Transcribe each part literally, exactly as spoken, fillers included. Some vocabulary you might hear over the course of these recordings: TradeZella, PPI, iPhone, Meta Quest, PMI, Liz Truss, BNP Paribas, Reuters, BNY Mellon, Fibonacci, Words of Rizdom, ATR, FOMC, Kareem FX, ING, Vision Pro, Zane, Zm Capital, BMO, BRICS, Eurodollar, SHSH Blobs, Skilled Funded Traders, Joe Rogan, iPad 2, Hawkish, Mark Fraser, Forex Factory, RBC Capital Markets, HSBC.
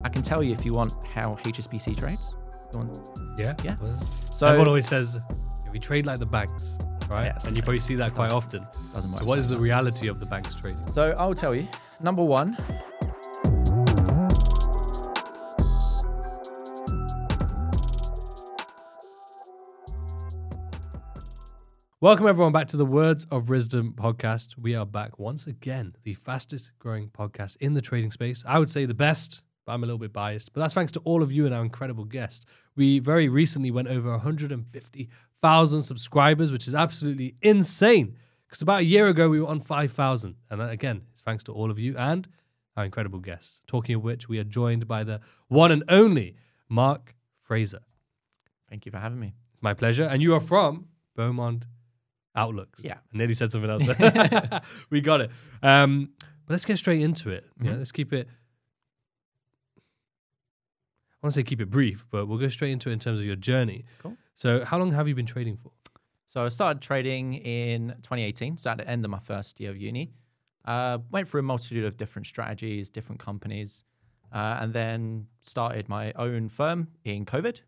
I can tell you if you want how H S B C trades. You want, yeah. Yeah. Well, so everyone always says, if you trade like the banks, right? Yes, and you probably see that quite often. Doesn't work. So what is the reality of the banks trading? So I'll tell you. Number one, welcome everyone back to the Words of Rizdom podcast. We are back once again, the fastest growing podcast in the trading space. I would say the best, but I'm a little bit biased. But that's thanks to all of you and our incredible guest. We very recently went over one hundred fifty thousand subscribers, which is absolutely insane. Because about a year ago, we were on five thousand. And that, again, it's thanks to all of you and our incredible guests. Talking of which, we are joined by the one and only Mark Fraser. Thank you for having me. It's my pleasure. And you are from Beaumont Outlooks. Yeah. I nearly said something else. We got it. Um, but let's get straight into it. Mm-hmm. Yeah, let's keep it. I want to say keep it brief, but we'll go straight into it in terms of your journey. Cool. So how long have you been trading for? So I started trading in twenty eighteen, so at the end of my first year of uni. Uh, went through a multitude of different strategies, different companies, uh, and then started my own firm in COVID.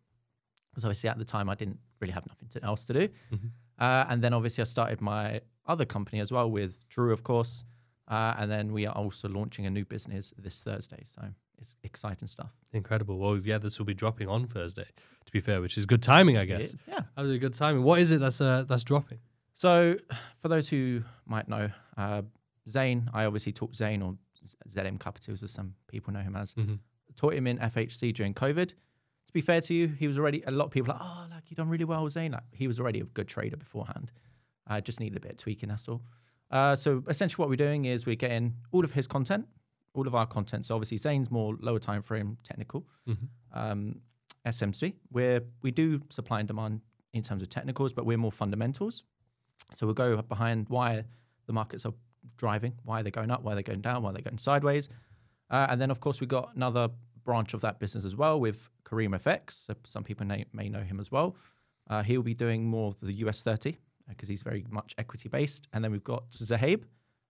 Because obviously at the time I didn't really have nothing to, else to do. Mm-hmm. Uh, and then obviously I started my other company as well with Drew, of course. Uh, and then we are also launching a new business this Thursday. So it's exciting stuff. Incredible. Well, yeah, this will be dropping on Thursday, to be fair, which is good timing, I guess. Yeah. yeah. That was a good timing. What is it that's uh, that's dropping? So for those who might know, uh, Zane, I obviously taught Zane, or Z M Capitals as some people know him as, mm-hmm. taught him in F H C during COVID. To be fair to you, he was already, a lot of people are like, oh, like, you've done really well, Zane. Like, he was already a good trader beforehand. Uh, just needed a bit of tweaking, that's all. Uh, so essentially what we're doing is we're getting all of his content, all of our content. So obviously Zane's more lower time frame technical, mm-hmm. um, S M C, where we do supply and demand in terms of technicals, but we're more fundamentals. So we'll go behind why the markets are driving, why they're going up, why they're going down, why they're going sideways. Uh, and then, of course, we've got another branch of that business as well with Kareem F X. So some people may, may know him as well. Uh, he'll be doing more of the U S thirty because uh, he's very much equity based. And then we've got Zahab,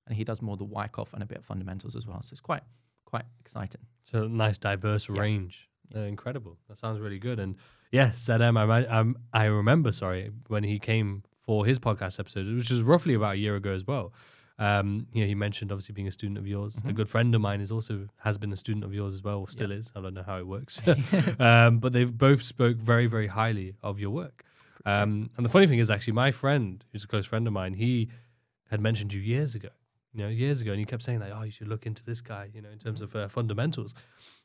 and he does more the Wyckoff and a bit of fundamentals as well. So it's quite quite exciting. So nice diverse yeah. range. Yeah. Uh, incredible. That sounds really good. And yes, Z M, I, um, I remember, sorry, when he came for his podcast episode, which was roughly about a year ago as well. Um, you know, he mentioned obviously being a student of yours. Mm-hmm. A good friend of mine is also has been a student of yours as well, or still yeah. is. I don't know how it works. um, but they both spoke very, very highly of your work. Um, and the funny thing is, actually, my friend, who's a close friend of mine, he had mentioned you years ago. You know, years ago, and he kept saying like, "Oh, you should look into this guy." You know, in terms of uh, fundamentals.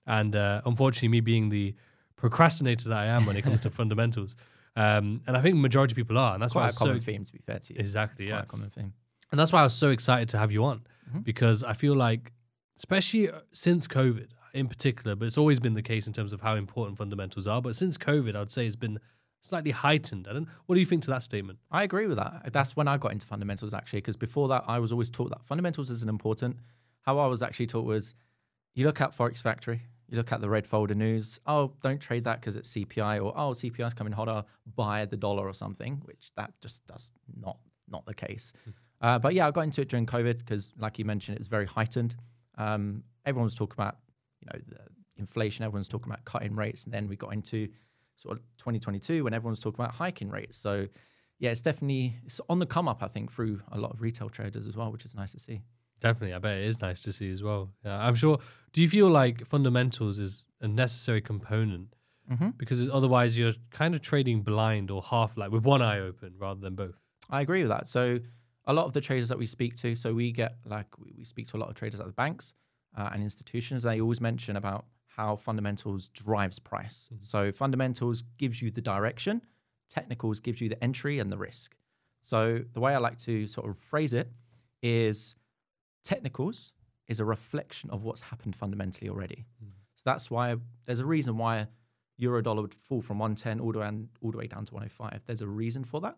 And uh, unfortunately, me being the procrastinator that I am when it comes to fundamentals, um, and I think the majority of people are, and that's quite why it's a common so theme. To be fair to you, exactly, it's yeah, quite a common theme. And that's why I was so excited to have you on, mm-hmm. because I feel like, especially since COVID in particular, but it's always been the case in terms of how important fundamentals are. But since COVID, I would say it's been slightly heightened. I don't, what do you think to that statement? I agree with that. That's when I got into fundamentals, actually, because before that, I was always taught that fundamentals isn't important. How I was actually taught was, you look at Forex Factory, you look at the red folder news, oh, don't trade that because it's C P I, or oh, C P I is coming hotter, buy the dollar or something, which that just does not, not the case. Mm-hmm. Uh, but yeah, I got into it during COVID because, like you mentioned, it was very heightened. Um, everyone was talking about, you know, the inflation. Everyone was talking about cutting rates, and then we got into sort of twenty twenty-two when everyone was talking about hiking rates. So yeah, it's definitely it's on the come up, I think, through a lot of retail traders as well, which is nice to see. Definitely, I bet it is nice to see as well. Yeah, I'm sure. Do you feel like fundamentals is a necessary component? Mm-hmm. Because otherwise, you're kind of trading blind or half, like with one eye open rather than both. I agree with that. So a lot of the traders that we speak to, so we get like, we speak to a lot of traders at the banks uh, and institutions, they always mention about how fundamentals drives price. Mm-hmm. So fundamentals gives you the direction, technicals gives you the entry and the risk. So the way I like to sort of phrase it is technicals is a reflection of what's happened fundamentally already. Mm-hmm. So that's why, there's a reason why Eurodollar would fall from one ten all the way, all the way down to one oh five. There's a reason for that.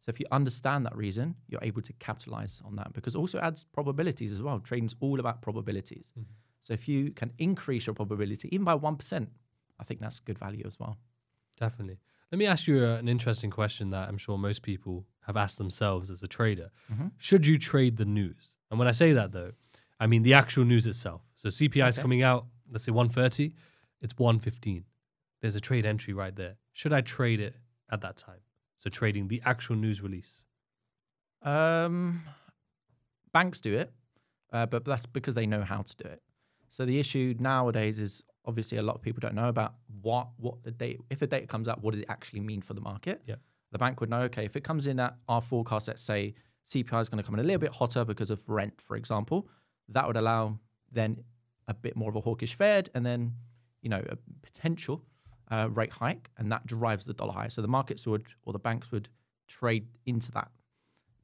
So if you understand that reason, you're able to capitalize on that, because also adds probabilities as well. Trading's all about probabilities. Mm-hmm. So if you can increase your probability even by one percent, I think that's good value as well. Definitely. Let me ask you uh, an interesting question that I'm sure most people have asked themselves as a trader. Mm-hmm. Should you trade the news? And when I say that though, I mean the actual news itself. So C P I is okay. coming out, let's say one thirty. It's one fifteen. There's a trade entry right there. Should I trade it at that time? So trading the actual news release. Um, banks do it, uh, but that's because they know how to do it. So the issue nowadays is obviously a lot of people don't know about what what the date, if a data comes out, what does it actually mean for the market? Yeah. The bank would know, okay, if it comes in at our forecast, let's say C P I is going to come in a little bit hotter because of rent, for example, that would allow then a bit more of a hawkish Fed and then, you know, a potential uh, rate hike, and that drives the dollar higher. So the markets would, or the banks would trade into that.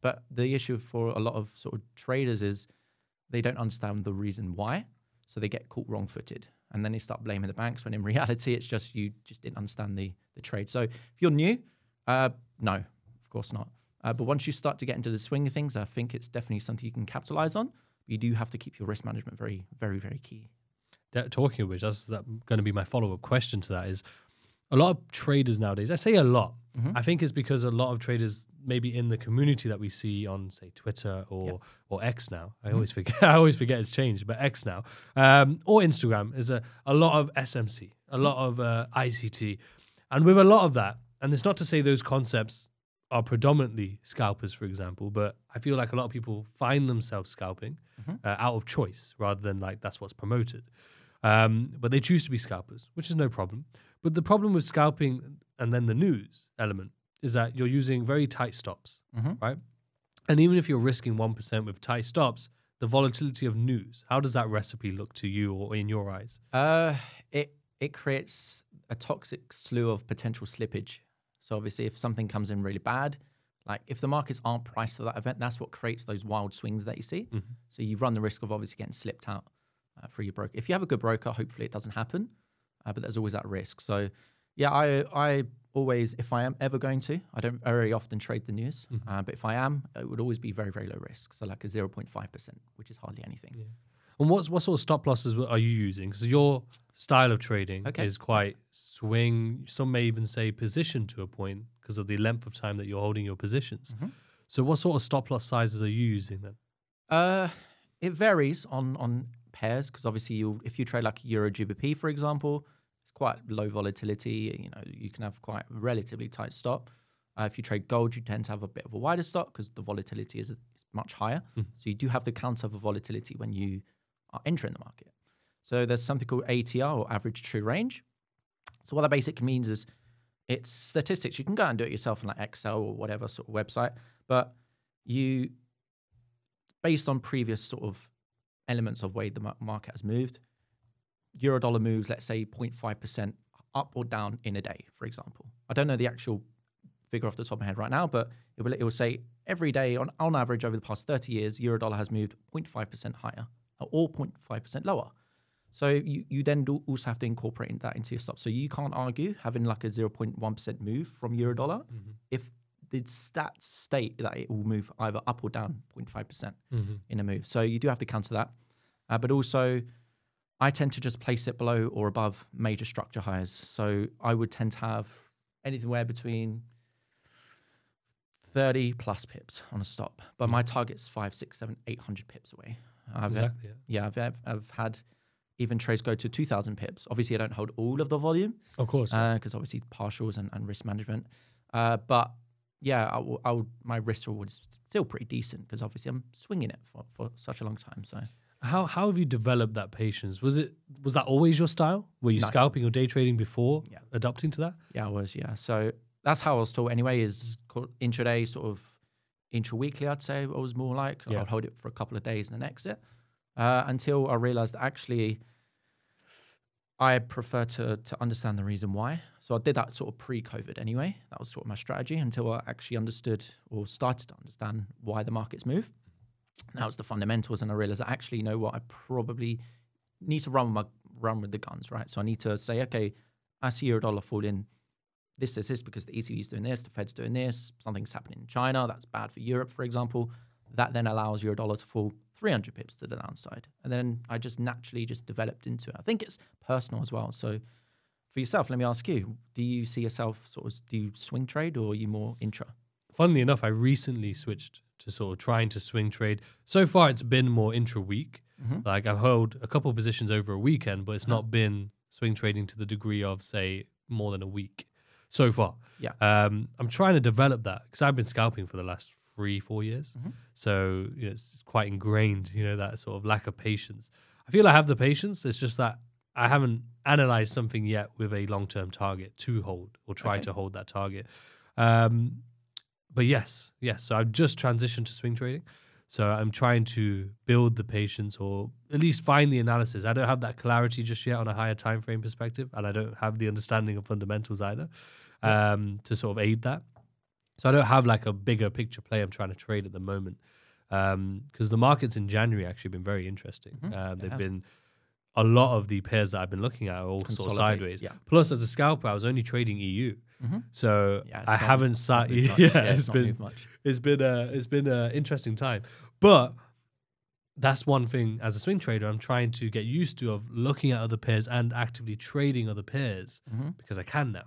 But the issue for a lot of sort of traders is they don't understand the reason why. So they get caught wrong-footed, and then they start blaming the banks when in reality, it's just you just didn't understand the, the trade. So if you're new, uh, no, of course not. Uh, but once you start to get into the swing of things, I think it's definitely something you can capitalize on. You do have to keep your risk management very, very, very key. That, talking of which, that's that going to be my follow-up question to that is a lot of traders nowadays, I say a lot, mm-hmm. I think it's because a lot of traders maybe in the community that we see on, say, Twitter or yep. or X now. I always forget. I always forget it's changed, but X now. Um, or Instagram is a, a lot of S M C, a lot of uh, I C T. And with a lot of that, and it's not to say those concepts are predominantly scalpers, for example, but I feel like a lot of people find themselves scalping mm-hmm. uh, out of choice rather than like that's what's promoted. Um, but they choose to be scalpers, which is no problem. But the problem with scalping and then the news element is that you're using very tight stops, mm-hmm. right? And even if you're risking one percent with tight stops, the volatility of news, how does that recipe look to you or in your eyes? Uh, it, it creates a toxic slew of potential slippage. So obviously if something comes in really bad, like if the markets aren't priced for that event, that's what creates those wild swings that you see. Mm-hmm. So you run the risk of obviously getting slipped out uh, for your broker. If you have a good broker, hopefully it doesn't happen, uh, but there's always that risk. So yeah, I... I always, if I am ever going to, I don't very often trade the news, mm-hmm. uh, but if I am, it would always be very, very low risk. So like a zero point five percent, which is hardly anything. Yeah. And what's, what sort of stop losses are you using? Because your style of trading okay. is quite swing. Some may even say position to a point because of the length of time that you're holding your positions. Mm-hmm. So what sort of stop loss sizes are you using then? Uh, it varies on, on pairs because obviously you'll, if you trade like EuroGBP, for example, quite low volatility, you know, you can have quite a relatively tight stop. Uh, if you trade gold, you tend to have a bit of a wider stop because the volatility is much higher. Mm. So you do have to counter the volatility when you are entering the market. So there's something called A T R or average true range. So what that basically means is it's statistics. You can go and do it yourself on like Excel or whatever sort of website, but you, based on previous sort of elements of way the market has moved, Eurodollar moves, let's say zero point five percent up or down in a day, for example. I don't know the actual figure off the top of my head right now, but it will, it will say every day on, on average over the past thirty years, Eurodollar has moved zero point five percent higher or zero point five percent lower. So you, you then do also have to incorporate that into your stop. So you can't argue having like a zero point one percent move from Eurodollar mm-hmm. if the stats state that it will move either up or down zero point five percent mm-hmm. in a move. So you do have to counter that. Uh, but also... I tend to just place it below or above major structure highs. So I would tend to have anywhere between thirty plus pips on a stop. But my target's five, six, seven, eight hundred pips away. I've exactly. Had, yeah, I've, I've, I've had even trades go to two thousand pips. Obviously, I don't hold all of the volume. Of course. Because uh, obviously partials and, and risk management. Uh, but yeah, I will, I will, my risk reward is still pretty decent because obviously I'm swinging it for, for such a long time. So... How how have you developed that patience? Was it was that always your style? Were you no. scalping or day trading before yeah. adapting to that? Yeah, I was. Yeah, so that's how I was taught. Anyway, is intraday sort of intra-weekly. I'd say I was more like yeah. I'd hold it for a couple of days and then exit uh, until I realized that actually I prefer to to understand the reason why. So I did that sort of pre-COVID anyway. That was sort of my strategy until I actually understood or started to understand why the markets move. Now it's the fundamentals, and I realize that actually, you know what? I probably need to run with my run with the guns, right? So I need to say, okay, I see Eurodollar fall in this, this, this, because the E C B is doing this, the Fed's doing this, something's happening in China that's bad for Europe, for example. That then allows Eurodollar to fall three hundred pips to the downside, and then I just naturally just developed into it. I think it's personal as well. So for yourself, let me ask you: do you see yourself sort of do you swing trade, or are you more intra? Funnily enough, I recently switched to sort of trying to swing trade. So far, it's been more intra-week. Mm-hmm. Like I've held a couple of positions over a weekend, but it's mm-hmm. not been swing trading to the degree of, say, more than a week so far. Yeah. Um, I'm trying to develop that because I've been scalping for the last three, four years. Mm-hmm. So you know, it's quite ingrained, you know, that sort of lack of patience. I feel I have the patience. It's just that I haven't analyzed something yet with a long-term target to hold or try okay. to hold that target. Um, but yes, yes. So I've just transitioned to swing trading. So I'm trying to build the patience or at least find the analysis. I don't have that clarity just yet on a higher time frame perspective, and I don't have the understanding of fundamentals either um, to sort of aid that. So I don't have like a bigger picture play I'm trying to trade at the moment because um, the markets in January actually been very interesting. Mm-hmm. uh, they've yeah. been... A lot of the pairs that I've been looking at are all sort of sideways. Yeah. Plus, as a scalper, I was only trading E U, mm-hmm. so yeah, I haven't started. Yeah, yeah, it's, it's been much. it's been a, it's been an interesting time. But that's one thing as a swing trader, I'm trying to get used to of looking at other pairs and actively trading other pairs mm-hmm. because I can now.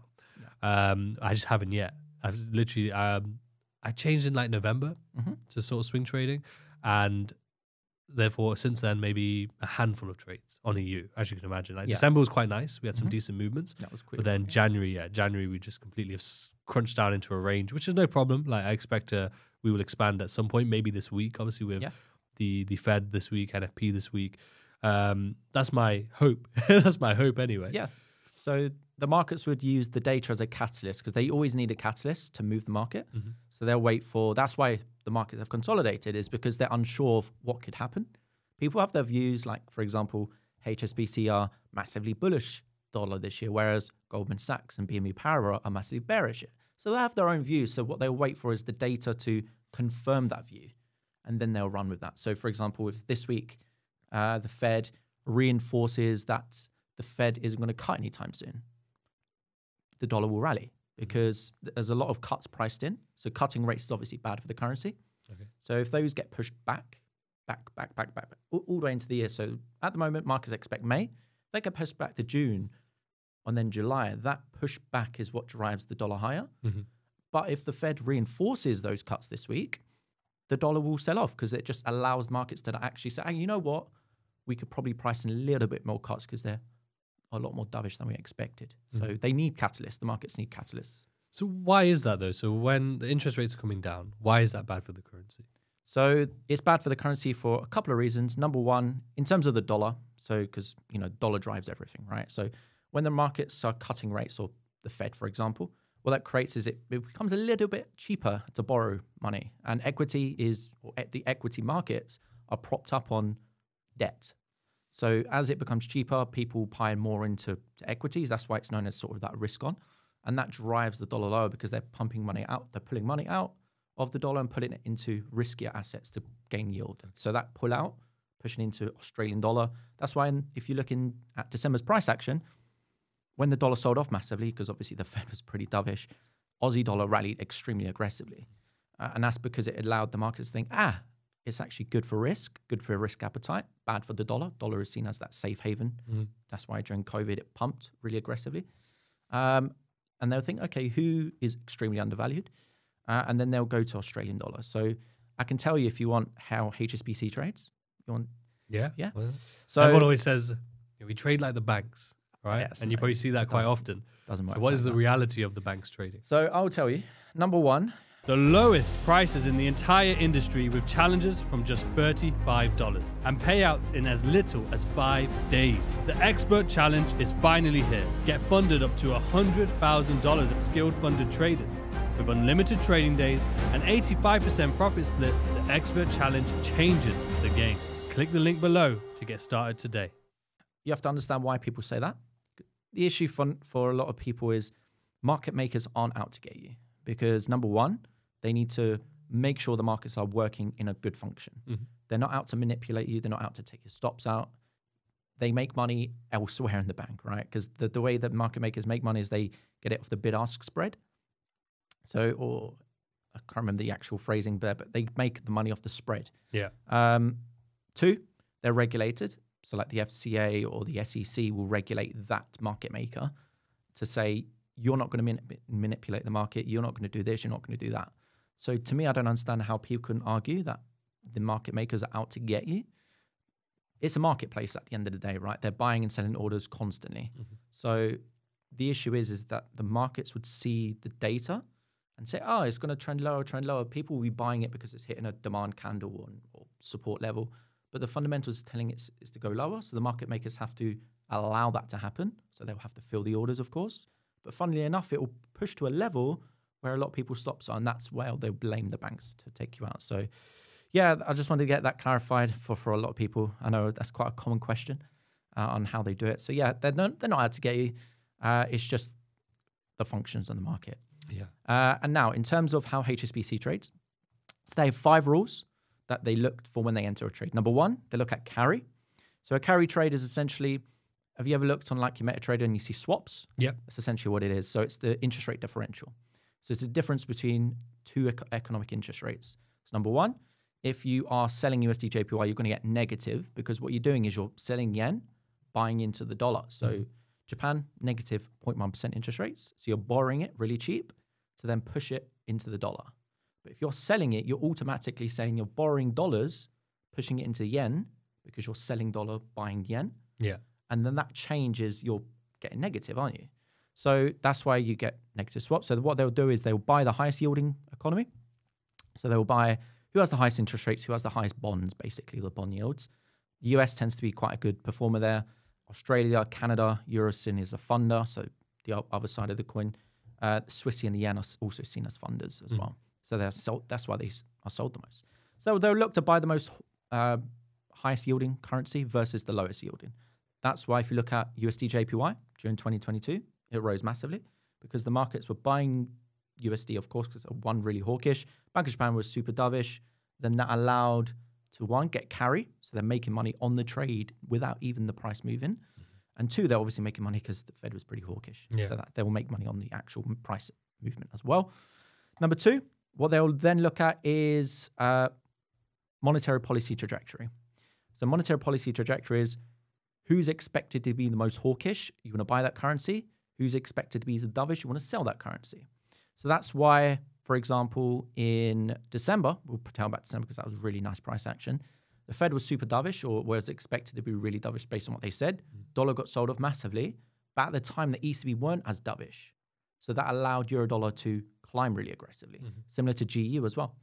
Yeah. Um, I just haven't yet. I've literally um, I changed in like November mm-hmm. to sort of swing trading and. Therefore, since then, maybe a handful of trades on E U, as you can imagine. Like yeah. December was quite nice. We had some mm-hmm. decent movements. That was quick. But then yeah. January, yeah, January, we just completely have crunched down into a range, which is no problem. Like I expect uh, we will expand at some point, maybe this week, obviously with yeah. the, the Fed this week, N F P this week. Um, that's my hope. That's my hope anyway. Yeah. So the markets would use the data as a catalyst because they always need a catalyst to move the market. Mm-hmm. So they'll wait for, that's why the markets have consolidated is because they're unsure of what could happen. People have their views like, for example, H S B C are massively bullish dollar this year, whereas Goldman Sachs and B M E Power are, are massively bearish. So they have their own views. So what they'll wait for is the data to confirm that view and then they'll run with that. So for example, if this week uh, the Fed reinforces that the Fed isn't going to cut anytime soon, the dollar will rally because there's a lot of cuts priced in. So cutting rates is obviously bad for the currency. Okay. So if those get pushed back, back, back, back, back, back all, all the way into the year. So at the moment, markets expect May. If they get pushed back to June and then July, that push back is what drives the dollar higher. Mm-hmm. But if the Fed reinforces those cuts this week, the dollar will sell off because it just allows markets to actually say, hey, you know what? We could probably price in a little bit more cuts because they're a lot more dovish than we expected. So mm-hmm. they need catalysts. The markets need catalysts. So why is that though? So when the interest rates are coming down, why is that bad for the currency? So it's bad for the currency for a couple of reasons. Number one, in terms of the dollar, so because, you know, dollar drives everything, right? So when the markets are cutting rates or the Fed, for example, what that creates is it, it becomes a little bit cheaper to borrow money. And equity is, or the equity markets are propped up on debt. So as it becomes cheaper, people pile more into equities. That's why it's known as sort of that risk on. And that drives the dollar lower because they're pumping money out. They're pulling money out of the dollar and putting it into riskier assets to gain yield. So that pull out, pushing into Australian dollar. That's why in, if you're looking at December's price action, when the dollar sold off massively, because obviously the Fed was pretty dovish, Aussie dollar rallied extremely aggressively. Uh, and that's because it allowed the markets to think, ah, it's actually good for risk, good for risk appetite, bad for the dollar. Dollar is seen as that safe haven. Mm. That's why during COVID it pumped really aggressively. Um, and they'll think, okay, who is extremely undervalued? Uh, and then they'll go to Australian dollar. So I can tell you if you want how H S B C trades. You want, yeah. yeah. Well, so everyone always says, we trade like the banks, right? Yeah, so and you probably see that quite often. Doesn't work. So what is the reality of the banks trading? So I'll tell you, number one, the lowest prices in the entire industry with challenges from just thirty-five dollars and payouts in as little as five days. The Expert Challenge is finally here. Get funded up to one hundred thousand dollars at Skilled Funded Traders. With unlimited trading days and eighty-five percent profit split, the Expert Challenge changes the game. Click the link below to get started today. You have to understand why people say that. The issue for, for a lot of people is market makers aren't out to get you because number one, they need to make sure the markets are working in a good function. Mm-hmm. They're not out to manipulate you. They're not out to take your stops out. They make money elsewhere in the bank, right? Because the, the way that market makers make money is they get it off the bid-ask spread. So, or I can't remember the actual phrasing there, but they make the money off the spread. Yeah. Um, two, they're regulated. So like the F C A or the S E C will regulate that market maker to say, you're not going to manip manipulate the market. You're not going to do this. You're not going to do that. So to me, I don't understand how people can argue that the market makers are out to get you. it's a marketplace at the end of the day, right? They're buying and selling orders constantly. Mm-hmm. So the issue is, is that the markets would see the data and say, oh, it's going to trend lower, trend lower. People will be buying it because it's hitting a demand candle or, or support level. But the fundamentals is telling it is to go lower. So the market makers have to allow that to happen. So they'll have to fill the orders, of course. But funnily enough, it will push to a level where a lot of people stop. So, and that's where they'll blame the banks to take you out. So yeah, I just wanted to get that clarified for, for a lot of people. I know that's quite a common question uh, on how they do it. So yeah, they're not, they're not out to get you. Uh, it's just the functions on the market. Yeah. Uh, and now in terms of how H S B C trades, so they have five rules that they looked for when they enter a trade. Number one, they look at carry. So a carry trade is essentially, have you ever looked on like your MetaTrader and you see swaps? Yep. That's essentially what it is. So it's the interest rate differential. So it's the difference between two ec economic interest rates. So number one, if you are selling U S D J P Y, you're going to get negative because what you're doing is you're selling yen, buying into the dollar. So mm. Japan, negative zero point one percent interest rates. So you're borrowing it really cheap to then push it into the dollar. But if you're selling it, you're automatically saying you're borrowing dollars, pushing it into yen because you're selling dollar, buying yen. Yeah. And then that changes, you're getting negative, aren't you? So that's why you get negative swaps. So what they'll do is they'll buy the highest yielding economy. So they'll buy who has the highest interest rates, who has the highest bonds, basically the bond yields. The U S tends to be quite a good performer there. Australia, Canada, Eurosyn is a funder. So the other side of the coin, uh, the Swissy and the yen are also seen as funders as mm. well. So they're sold, that's why they are sold the most. So they'll look to buy the most uh, highest yielding currency versus the lowest yielding. That's why if you look at U S D J P Y during twenty twenty-two, it rose massively because the markets were buying U S D, of course, because one really hawkish. Bank of Japan was super dovish. Then that allowed to one, get carry. So they're making money on the trade without even the price moving. Mm-hmm. And two, they're obviously making money because the Fed was pretty hawkish. Yeah. So that they will make money on the actual price movement as well. Number two, what they'll then look at is uh, monetary policy trajectory. So monetary policy trajectory is who's expected to be the most hawkish. You want to buy that currency. Who's expected to be the dovish. You want to sell that currency. So that's why, for example, in December, we'll tell about December because that was really nice price action. The Fed was super dovish or was expected to be really dovish based on what they said. Mm. Dollar got sold off massively. But at the time, the E C B weren't as dovish. So that allowed Eurodollar to climb really aggressively, mm-hmm. similar to G U as well.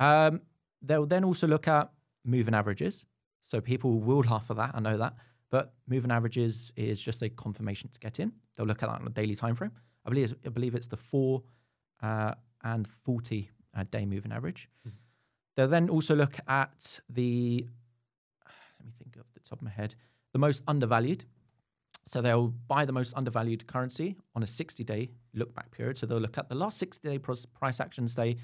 Um, they'll then also look at moving averages. So people will laugh at that, I know that. But moving averages is just a confirmation to get in. They'll look at that on a daily time frame. I believe it's, I believe it's the four uh, and forty uh, day moving average. Mm-hmm. They'll then also look at the, let me think off the top of my head, the most undervalued. So they'll buy the most undervalued currency on a sixty day look back period. So they'll look at the last sixty day price action and say,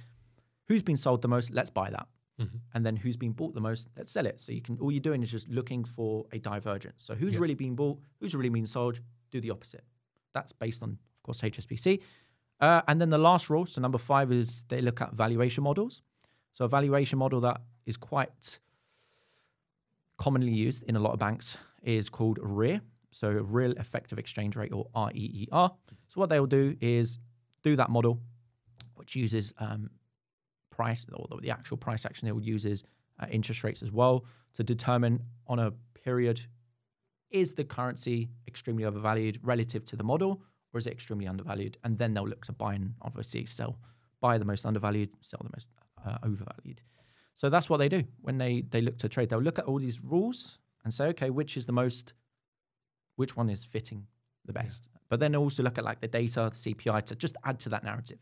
who's been sold the most? Let's buy that. Mm-hmm. And then who's been bought the most, let's sell it. So you can, all you're doing is just looking for a divergence. So who's yeah. really been bought, who's really been sold, do the opposite. That's based on, of course, H S B C. Uh, and then the last rule, so number five is they look at valuation models. So a valuation model that is quite commonly used in a lot of banks is called REER. So real effective exchange rate or R E E R. So what they'll do is do that model, which uses um, price, or the actual price action they will use is uh, interest rates as well to determine on a period, is the currency extremely overvalued relative to the model or is it extremely undervalued? And then they'll look to buy and obviously sell, buy the most undervalued, sell the most uh, overvalued. So that's what they do when they, they look to trade. They'll look at all these rules and say, okay, which is the most, which one is fitting the best? Yeah. But then also look at like the data, the C P I to just add to that narrative.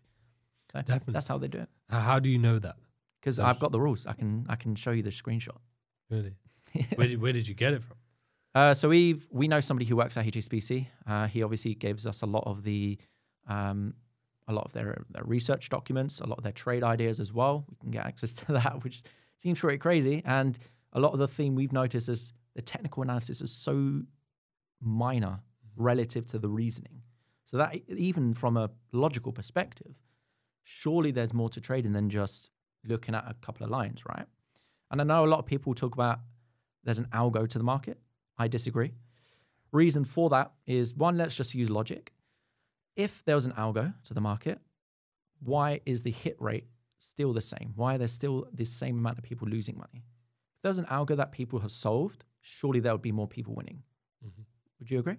So definitely. That's how they do it. How do you know that? Because I've got the rules. I can I can show you the screenshot. Really? yeah. where, did, where did you get it from? Uh, so we we know somebody who works at H S B C. Uh, he obviously gives us a lot of the um, a lot of their, their research documents, a lot of their trade ideas as well. We can get access to that, which seems pretty crazy. And a lot of the theme we've noticed is the technical analysis is so minor relative to the reasoning. So that even from a logical perspective. Surely there's more to trading than just looking at a couple of lines, right? And I know a lot of people talk about there's an algo to the market. I disagree. Reason for that is, one, let's just use logic. If there was an algo to the market, why is the hit rate still the same? Why are there still the same amount of people losing money? If there's an algo that people have solved, surely there would be more people winning. Mm-hmm. Would you agree?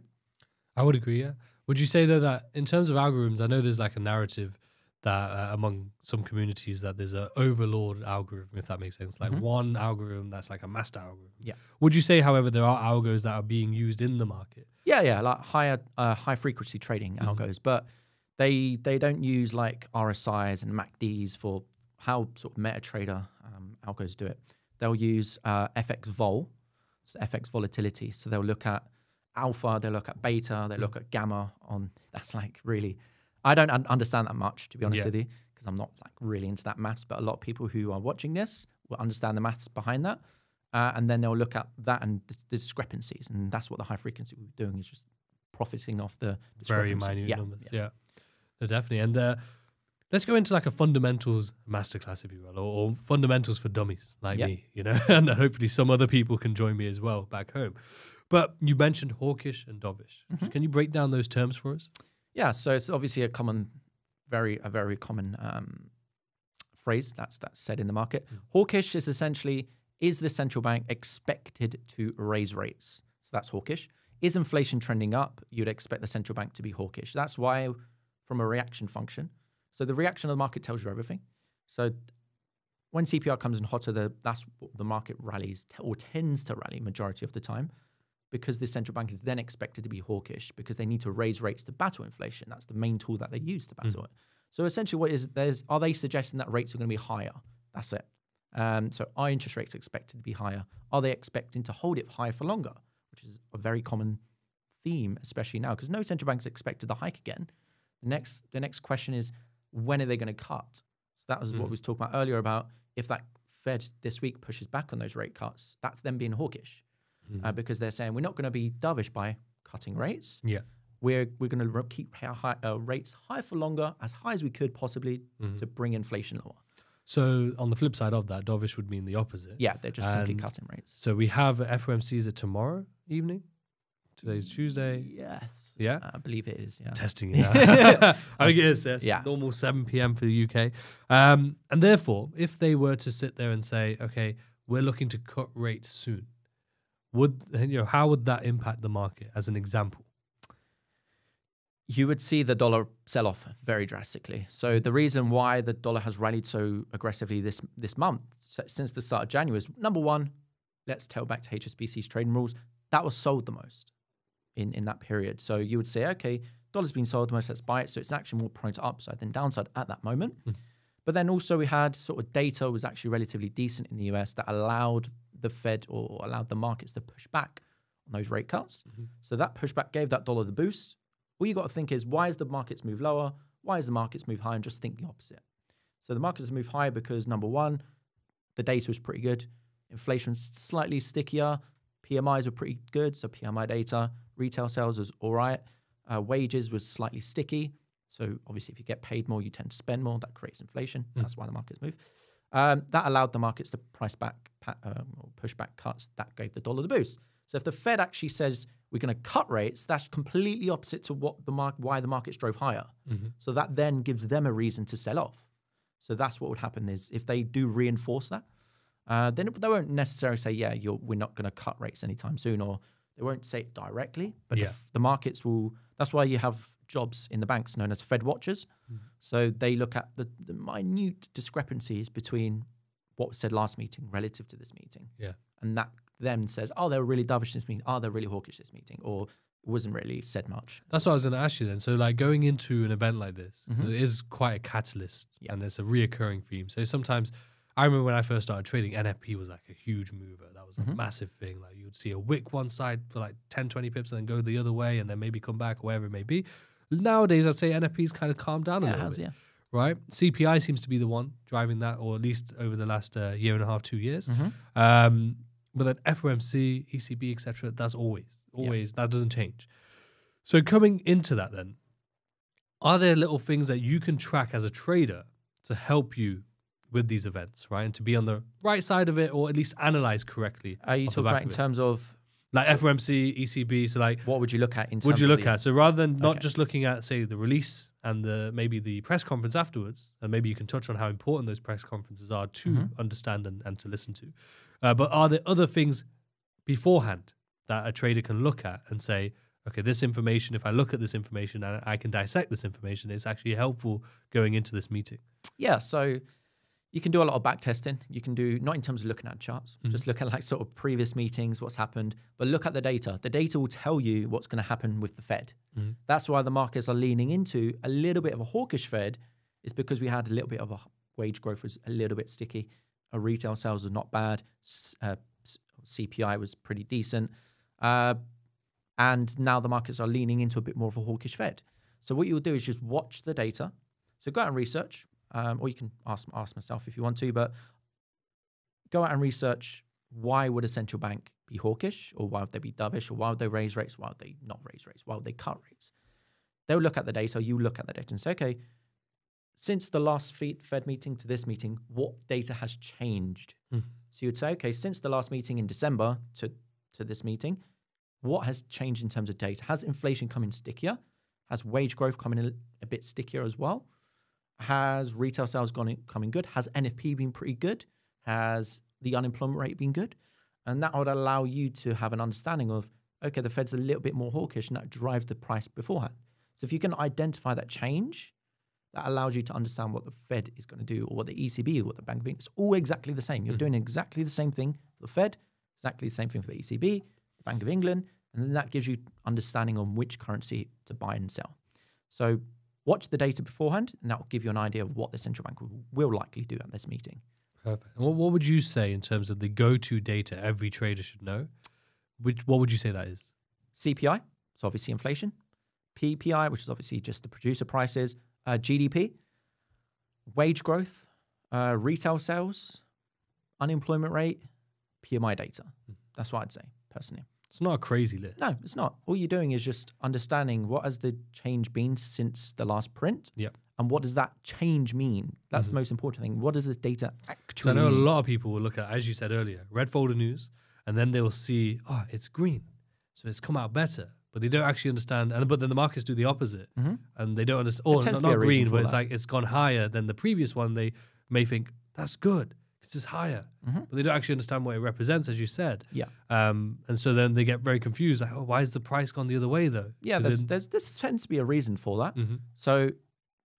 I would agree, yeah. Would you say, though, that in terms of algorithms, I know there's like a narrative that uh, among some communities that there's an overlord algorithm, if that makes sense, like mm-hmm. one algorithm that's like a master algorithm. Yeah. Would you say, however, there are algos that are being used in the market? Yeah, yeah, like higher, uh, high frequency trading mm-hmm. algos, but they they don't use like R S Is and M A C Ds for how sort of MetaTrader um, algos do it. They'll use uh, F X vol, so F X volatility. So they'll look at alpha, they look at beta, they look at gamma on, that's like really, I don't un understand that much, to be honest yeah. with you, because I'm not like really into that maths, but a lot of people who are watching this will understand the maths behind that. Uh, and then they'll look at that and the, the discrepancies. And that's what the high frequency we're doing is just profiting off the discrepancies. Very minute yeah, numbers. Yeah, yeah. No, definitely. And uh, let's go into like a fundamentals masterclass, if you will, or, or fundamentals for dummies like yeah. me, you know, and hopefully some other people can join me as well back home. But you mentioned hawkish and dovish. Mm-hmm. Can you break down those terms for us? Yeah, so it's obviously a common, very a very common um, phrase that's that's said in the market. Mm. Hawkish is essentially, is the central bank expected to raise rates? So that's hawkish. Is inflation trending up? You'd expect the central bank to be hawkish. That's why, from a reaction function, so the reaction of the market tells you everything. So when C P I comes in hotter, the, that's what the market rallies or tends to rally majority of the time, because the central bank is then expected to be hawkish because they need to raise rates to battle inflation. That's the main tool that they use to battle mm. it. So essentially what is, there's, are they suggesting that rates are going to be higher? That's it. Um, so are interest rates expected to be higher? Are they expecting to hold it higher for longer? Which is a very common theme, especially now, because no central bank is expected to hike again. The next, the next question is, when are they going to cut? So that was mm. what we was talking about earlier about if that Fed this week pushes back on those rate cuts, that's them being hawkish. Uh, because they're saying we're not going to be dovish by cutting rates. Yeah, we're we're going to keep high, uh, rates high for longer, as high as we could possibly, mm-hmm. to bring inflation lower. So on the flip side of that, dovish would mean the opposite. Yeah, they're just and simply cutting rates. So we have F O M C, is it tomorrow evening? Today's Tuesday. Yes. Yeah, I believe it is. Yeah. Testing it out. I think it is. Yes. Yeah. Normal seven P M for the U K, um, and therefore, if they were to sit there and say, okay, we're looking to cut rates soon. Would, you know, how would that impact the market as an example? You would see the dollar sell off very drastically. So the reason why the dollar has rallied so aggressively this this month, since the start of January, is number one, let's tail back to H S B C's trading rules. That was sold the most in, in that period. So you would say, okay, dollar's been sold the most, let's buy it. So it's actually more prone to upside than downside at that moment. Mm. But then also we had sort of data was actually relatively decent in the U S that allowed the Fed or allowed the markets to push back on those rate cuts. Mm-hmm. So that pushback gave that dollar the boost. All you got to think is, why is the markets move lower? Why is the markets move higher? And just think the opposite. So the markets move higher because number one, the data was pretty good. Inflation's slightly stickier. P M Is were pretty good. So P M I data, retail sales was all right. Uh, wages was slightly sticky. So obviously if you get paid more, you tend to spend more. That creates inflation. Mm. That's why the markets move. Um, that allowed the markets to price back um, or push back cuts. That gave the dollar the boost. So if the Fed actually says we're going to cut rates, that's completely opposite to what the mark why the markets drove higher. Mm-hmm. So that then gives them a reason to sell off. So that's what would happen is if they do reinforce that, uh, then they won't necessarily say, yeah, you're, we're not going to cut rates anytime soon, or they won't say it directly. But yeah. if the markets will. That's why you have jobs in the banks known as Fed watchers. Mm. So they look at the, the minute discrepancies between what was said last meeting relative to this meeting. Yeah. And that then says, oh, they were really dovish this meeting. Oh, they're really hawkish this meeting. Or it wasn't really said much. That's what I was going to ask you then. So like going into an event like this, mm-hmm. it is quite a catalyst yeah. and it's a reoccurring theme. So sometimes, I remember when I first started trading, N F P was like a huge mover. That was a mm-hmm. massive thing. Like you'd see a wick one side for like ten, twenty pips and then go the other way and then maybe come back or wherever it may be. Nowadays, I'd say N F P's kind of calmed down a yeah, little it has, bit, yeah. right? C P I seems to be the one driving that, or at least over the last uh, year and a half, two years. Mm-hmm. um, but then F O M C, E C B, et cetera, that's always, always, yeah. that doesn't change. So coming into that then, are there little things that you can track as a trader to help you with these events, right? And to be on the right side of it, or at least analyze correctly. Are you talking about in terms of like so F O M C, E C B? So like, what would you look at in terms of? Would you look at? So rather than not okay. just looking at, say, the release and the maybe the press conference afterwards, and maybe you can touch on how important those press conferences are to mm-hmm. understand and, and to listen to. Uh, but are there other things beforehand that a trader can look at and say, okay, this information, if I look at this information and I can dissect this information, it's actually helpful going into this meeting? Yeah, so you can do a lot of back testing. You can do, not in terms of looking at charts, mm-hmm. just look at like sort of previous meetings, what's happened, but look at the data. The data will tell you what's going to happen with the Fed. Mm-hmm. That's why the markets are leaning into a little bit of a hawkish Fed, is because we had a little bit of a wage growth was a little bit sticky. Our retail sales was not bad. Uh, C P I was pretty decent. Uh, and now the markets are leaning into a bit more of a hawkish Fed. So what you'll do is just watch the data. So go out and research, um, or you can ask, ask myself if you want to, but go out and research, why would a central bank be hawkish, or why would they be dovish, or why would they raise rates, why would they not raise rates, why would they cut rates? They'll look at the data, you look at the data and say, okay, since the last Fed meeting to this meeting, what data has changed? Mm. So you'd say, okay, since the last meeting in December to, to this meeting, what has changed in terms of data? Has inflation come in stickier? Has wage growth come in a, a bit stickier as well? Has retail sales gone in, come in good? Has N F P been pretty good? Has the unemployment rate been good? And that would allow you to have an understanding of, okay, the Fed's a little bit more hawkish, and that drives the price beforehand. So if you can identify that change, that allows you to understand what the Fed is going to do, or what the E C B, or what the Bank of England, it's all exactly the same. You're mm. doing exactly the same thing for the Fed, exactly the same thing for the E C B, the Bank of England, and then that gives you understanding on which currency to buy and sell. So watch the data beforehand, and that will give you an idea of what the central bank will, will likely do at this meeting. Perfect. And what, what would you say in terms of the go-to data every trader should know? Which, what would you say that is? C P I, so obviously inflation. P P I, which is obviously just the producer prices. Uh, G D P, wage growth, uh, retail sales, unemployment rate, P M I data. That's what I'd say, personally. It's not a crazy list. No, it's not. All you're doing is just understanding what has the change been since the last print. Yep. And what does that change mean? That's mm-hmm. the most important thing. What does this data actually mean? I know a lot of people will look at, as you said earlier, red folder news, and then they'll see, oh, it's green, so it's come out better. But they don't actually understand, and but then the markets do the opposite, mm-hmm. and they don't understand. Oh, it's not green, but it's like it's gone higher than the previous one. They may think that's good because it's higher, mm-hmm. but they don't actually understand what it represents, as you said. Yeah. Um, and so then they get very confused. Like, oh, why has the price gone the other way though? Yeah, there's, there's this tends to be a reason for that. Mm-hmm. So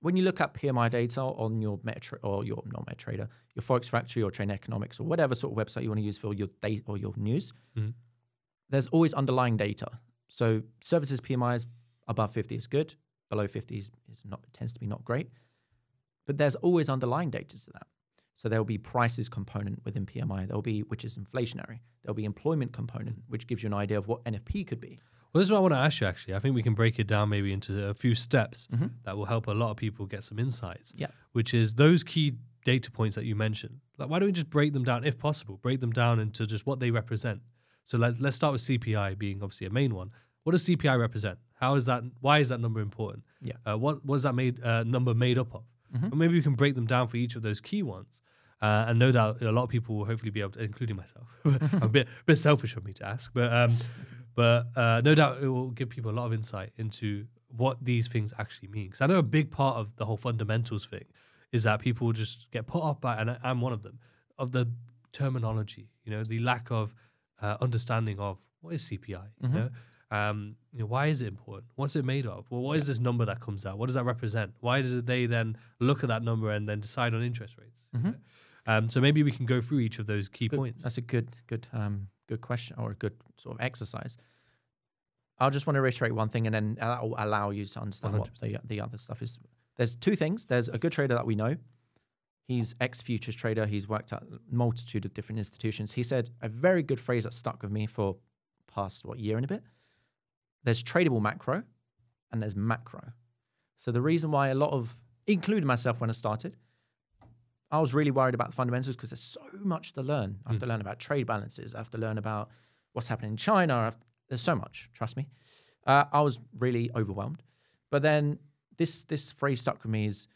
when you look at P M I data on your Meta or your not MetaTrader, your Forex Factory or Trade Economics or whatever sort of website you want to use for your data or your news, mm-hmm. there's always underlying data. So services P M Is above fifty is good, below fifty is not tends to be not great, but there's always underlying data to that. So there'll be prices component within P M I, there'll be which is inflationary, there'll be employment component, which gives you an idea of what N F P could be. Well, this is what I want to ask you actually. I think we can break it down maybe into a few steps mm-hmm. that will help a lot of people get some insights. Yeah, which is those key data points that you mentioned. Like, why don't we just break them down, if possible, break them down into just what they represent? So let, let's start with C P I being obviously a main one. What does C P I represent? How is that? Why is that number important? Yeah. Uh, what what is that made uh, number made up of? Mm-hmm. And maybe we can break them down for each of those key ones. Uh, and no doubt, a lot of people will hopefully be able to, including myself. I'm a bit a bit selfish of me to ask, but um, but uh, no doubt it will give people a lot of insight into what these things actually mean. Because I know a big part of the whole fundamentals thing is that people just get put off by, and I, I'm one of them, of the terminology. You know, the lack of Uh, understanding of what is C P I, mm-hmm. you know? Um, you know, why is it important? What's it made of? Well, what yeah. is this number that comes out? What does that represent? Why do they then look at that number and then decide on interest rates? Mm-hmm. you know? um, so maybe we can go through each of those key good, points. That's a good, good, um, good question, or a good sort of exercise. I just want to reiterate one thing, and then that will allow you to understand one hundred percent. What the, the other stuff is. There's two things. There's a good trader that we know. He's ex-futures trader. He's worked at a multitude of different institutions. He said a very good phrase that stuck with me for past, what, year and a bit. There's tradable macro and there's macro. So the reason why a lot of, including myself when I started, I was really worried about the fundamentals because there's so much to learn. I have mm. to learn about trade balances. I have to learn about what's happening in China. I have, there's so much, trust me. Uh, I was really overwhelmed. But then this, this phrase stuck with me is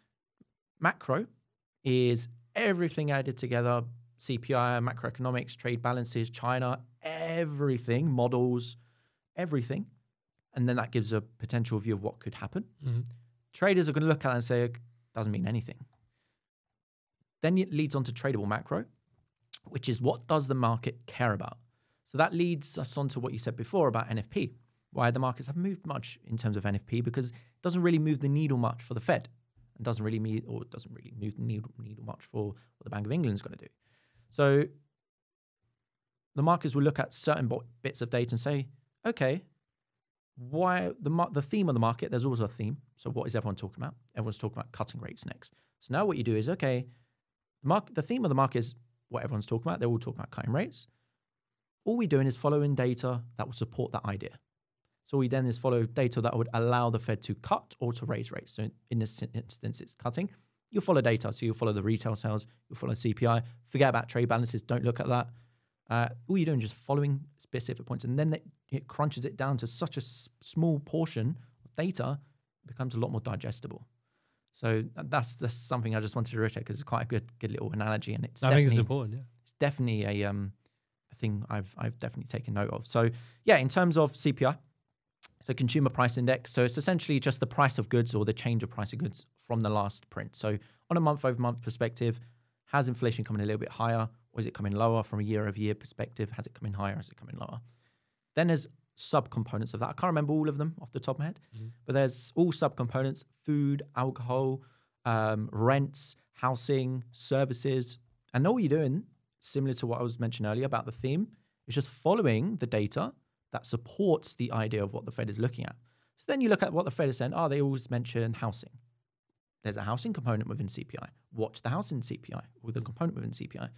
macro is everything added together, C P I, macroeconomics, trade balances, China, everything, models, everything. And then that gives a potential view of what could happen. Mm-hmm. Traders are going to look at it and say, it doesn't mean anything. Then it leads on to tradable macro, which is what does the market care about? So that leads us on to what you said before about N F P, why the markets haven't moved much in terms of N F P, because it doesn't really move the needle much for the Fed, and doesn't really mean, or doesn't really move the needle, needle much for what the Bank of England's going to do. So the markets will look at certain bits of data and say, okay, why the the theme of the market? There's always a theme. So what is everyone talking about? Everyone's talking about cutting rates next. So now what you do is, okay, the market, the theme of the market is what everyone's talking about. They're all talking about cutting rates. All we're doing is following data that will support that idea. So we then is follow data that would allow the Fed to cut or to raise rates. So in this instance, it's cutting. You'll follow data. So you'll follow the retail sales. You'll follow C P I. Forget about trade balances. Don't look at that. Uh, all you're doing is just following specific points. And then it, it crunches it down to such a s small portion of data, it becomes a lot more digestible. So that's, that's something I just wanted to reiterate, because it's quite a good, good little analogy. And it's I think it's important, yeah. It's definitely a, um, a thing I've, I've definitely taken note of. So yeah, in terms of C P I, so consumer price index. So it's essentially just the price of goods or the change of price of goods from the last print. So on a month over month perspective, has inflation coming a little bit higher, or is it coming lower? From a year over year perspective, has it coming higher, has it coming lower? Then there's subcomponents of that. I can't remember all of them off the top of my head, mm-hmm. but there's all subcomponents: food, alcohol, um, rents, housing, services. And all you're doing, similar to what I was mentioning earlier about the theme, is just following the data that supports the idea of what the Fed is looking at. So then you look at what the Fed is saying. Oh, they always mention housing. There's a housing component within C P I. Watch the housing C P I, or the component within C P I.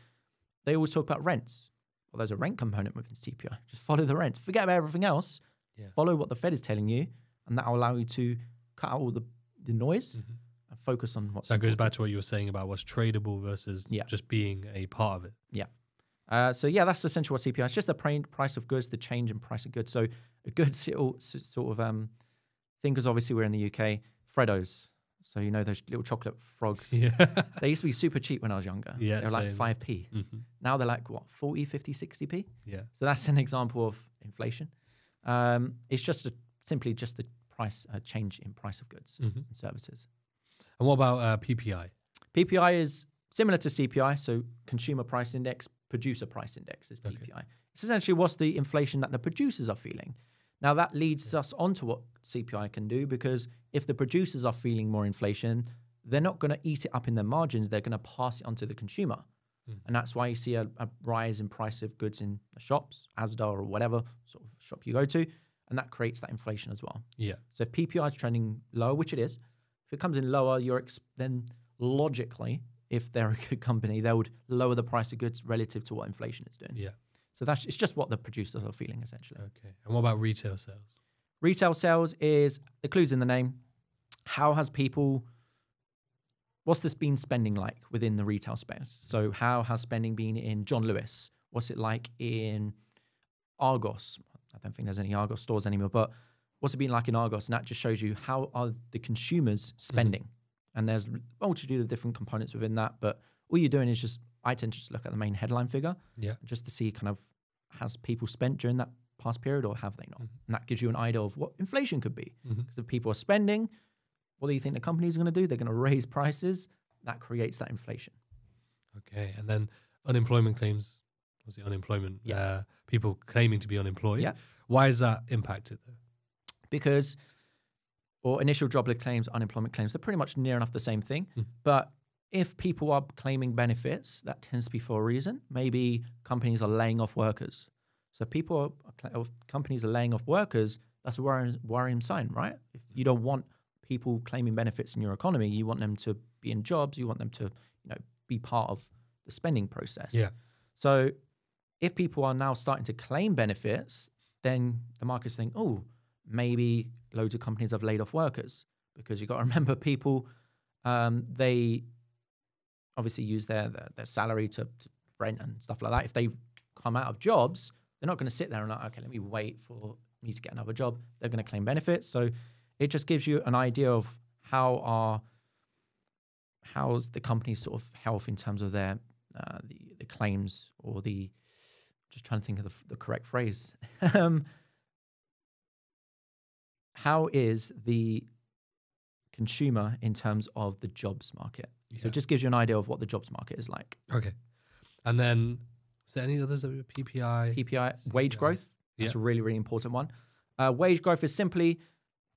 They always talk about rents. Well, there's a rent component within C P I. Just follow the rents. Forget about everything else. Yeah. Follow what the Fed is telling you, and that will allow you to cut out all the, the noise mm-hmm. and focus on what's important. That goes back to what you were saying about what's tradable versus yeah. just being a part of it. Yeah. Uh, so yeah, that's essentially what C P I is. Just the price of goods, the change in price of goods. So a good sort of um, thing, because obviously we're in the U K, Freddos. So you know those little chocolate frogs. Yeah. They used to be super cheap when I was younger. Yeah, they were like five p. Mm-hmm. Now they're like, what, forty, fifty, sixty p? Yeah. So that's an example of inflation. Um, it's just a, simply just the price uh, change in price of goods mm-hmm. and services. And what about uh, P P I? P P I is similar to C P I, so consumer price index, producer price index is P P I. Okay. It's essentially what's the inflation that the producers are feeling. Now that leads yeah. us on to what C P I can do, because if the producers are feeling more inflation, they're not going to eat it up in their margins. They're going to pass it on to the consumer. Mm. And that's why you see a, a rise in price of goods in the shops, Asda or whatever sort of shop you go to. And that creates that inflation as well. Yeah. So if P P I is trending lower, which it is, if it comes in lower, you're ex then logically, if they're a good company, they would lower the price of goods relative to what inflation is doing. Yeah. So that's, it's just what the producers are feeling, essentially. Okay. And what about retail sales? Retail sales is, the clue's in the name. How has people, what's this been spending like within the retail space? So how has spending been in John Lewis? What's it like in Argos? I don't think there's any Argos stores anymore, but what's it been like in Argos? And that just shows you how are the consumers spending. Mm-hmm. And there's a multitude of different components within that, but all you're doing is just, I tend to just look at the main headline figure, yeah, just to see kind of has people spent during that past period or have they not? Mm-hmm. And that gives you an idea of what inflation could be. Because mm-hmm. if people are spending, what do you think the company's going to do? They're going to raise prices. That creates that inflation. Okay. And then unemployment claims, was it unemployment? Yeah. Uh, people claiming to be unemployed. Yeah. Why is that impacted though? Because, or initial jobless claims, unemployment claims, they're pretty much near enough the same thing. Mm-hmm. But if people are claiming benefits, that tends to be for a reason. Maybe companies are laying off workers. So people, are, companies are laying off workers, that's a worrying, worrying sign, right? If you don't want people claiming benefits in your economy. You want them to be in jobs. You want them to, you know, be part of the spending process. Yeah. So if people are now starting to claim benefits, then the markets think, oh, maybe loads of companies have laid off workers, because you've got to remember people, um, they obviously use their, their, their salary to, to rent and stuff like that. If they come out of jobs, they're not going to sit there and like, okay, let me wait for me to get another job. They're going to claim benefits. So it just gives you an idea of how are, how's the company's sort of health in terms of their, uh, the, the claims or the, just trying to think of the, the correct phrase. um, how is the consumer in terms of the jobs market? Yeah. So it just gives you an idea of what the jobs market is like. Okay. And then Is there any others? P P I? P P I, wage growth. That's yep. a really, really important one. Uh, wage growth is simply,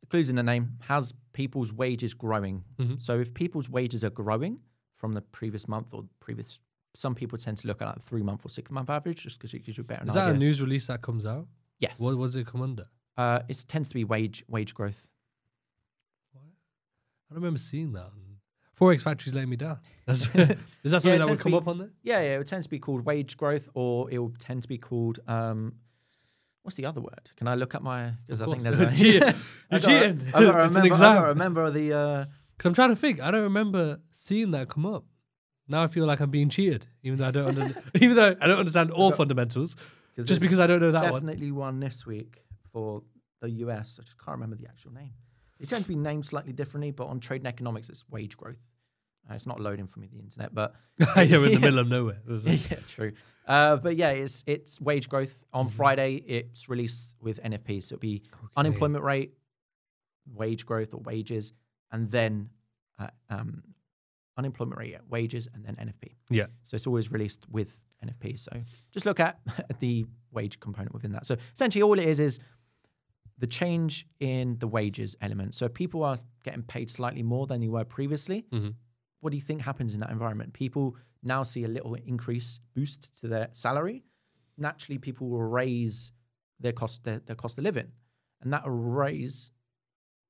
the clue's in the name, how's people's wages growing? Mm-hmm. So if people's wages are growing from the previous month or previous, some people tend to look at a like three-month or six-month average just because it gives you a better idea. Is that a news release that comes out? Yes. What, what does it come under? Uh, it tends to be wage wage growth. What? I remember seeing that. Forex Factory's letting me down. That's, is that something yeah, that would come be, up on there? Yeah, yeah. It would tend to be called wage growth, or it will tend to be called... Um, what's the other word? Can I look at my... Because I think there's a... Cheating. You're cheating. I don't remember, an exam. I don't remember the... Because uh... I'm trying to think. I don't remember seeing that come up. Now I feel like I'm being cheated, even though I don't, under even though I don't understand all got, fundamentals, just because I don't know that definitely one. Definitely one this week for the U S. I just can't remember the actual name. It tends to be named slightly differently, but on trade and economics, it's wage growth. Uh, it's not loading for me, the internet, but... yeah, we're in the middle of nowhere. Yeah, true. Uh, but yeah, it's it's wage growth. On mm-hmm. Friday, it's released with N F P. So it'll be okay. unemployment rate, wage growth or wages, and then uh, um, unemployment rate, wages, and then N F P. Yeah. So it's always released with N F P. So just look at the wage component within that. So essentially all it is is the change in the wages element. So people are getting paid slightly more than they were previously. Mm-hmm. What do you think happens in that environment? People now see a little increase boost to their salary. Naturally, people will raise their cost, their, their cost of living. And that raise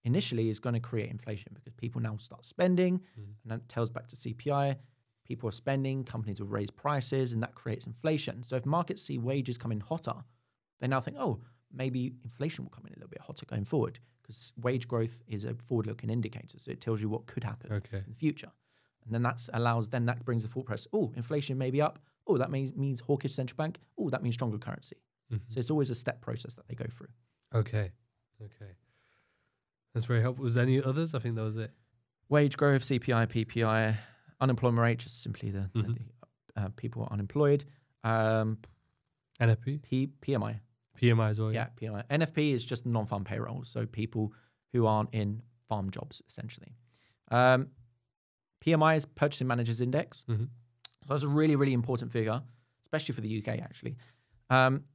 initially is going to create inflation because people now start spending, mm-hmm. and that tails back to C P I. People are spending, companies will raise prices, and that creates inflation. So if markets see wages come in hotter, they now think, oh, maybe inflation will come in a little bit hotter going forward, because wage growth is a forward-looking indicator. So it tells you what could happen okay. in the future. And then that allows, then that brings the thought process. Oh, inflation may be up. Oh, that means, means hawkish central bank. Oh, that means stronger currency. Mm-hmm. So it's always a step process that they go through. Okay. Okay. That's very helpful. Was there any others? I think that was it. Wage growth, C P I, P P I, unemployment rate, just simply the, mm-hmm. the uh, people are unemployed. Um, N F P? P, P M I. P M I as well. Yeah, yeah, P M I. N F P is just non-farm payrolls. So people who aren't in farm jobs, essentially. Um, P M I is Purchasing Managers Index. Mm-hmm. So that's a really, really important figure, especially for the U K, actually. Um,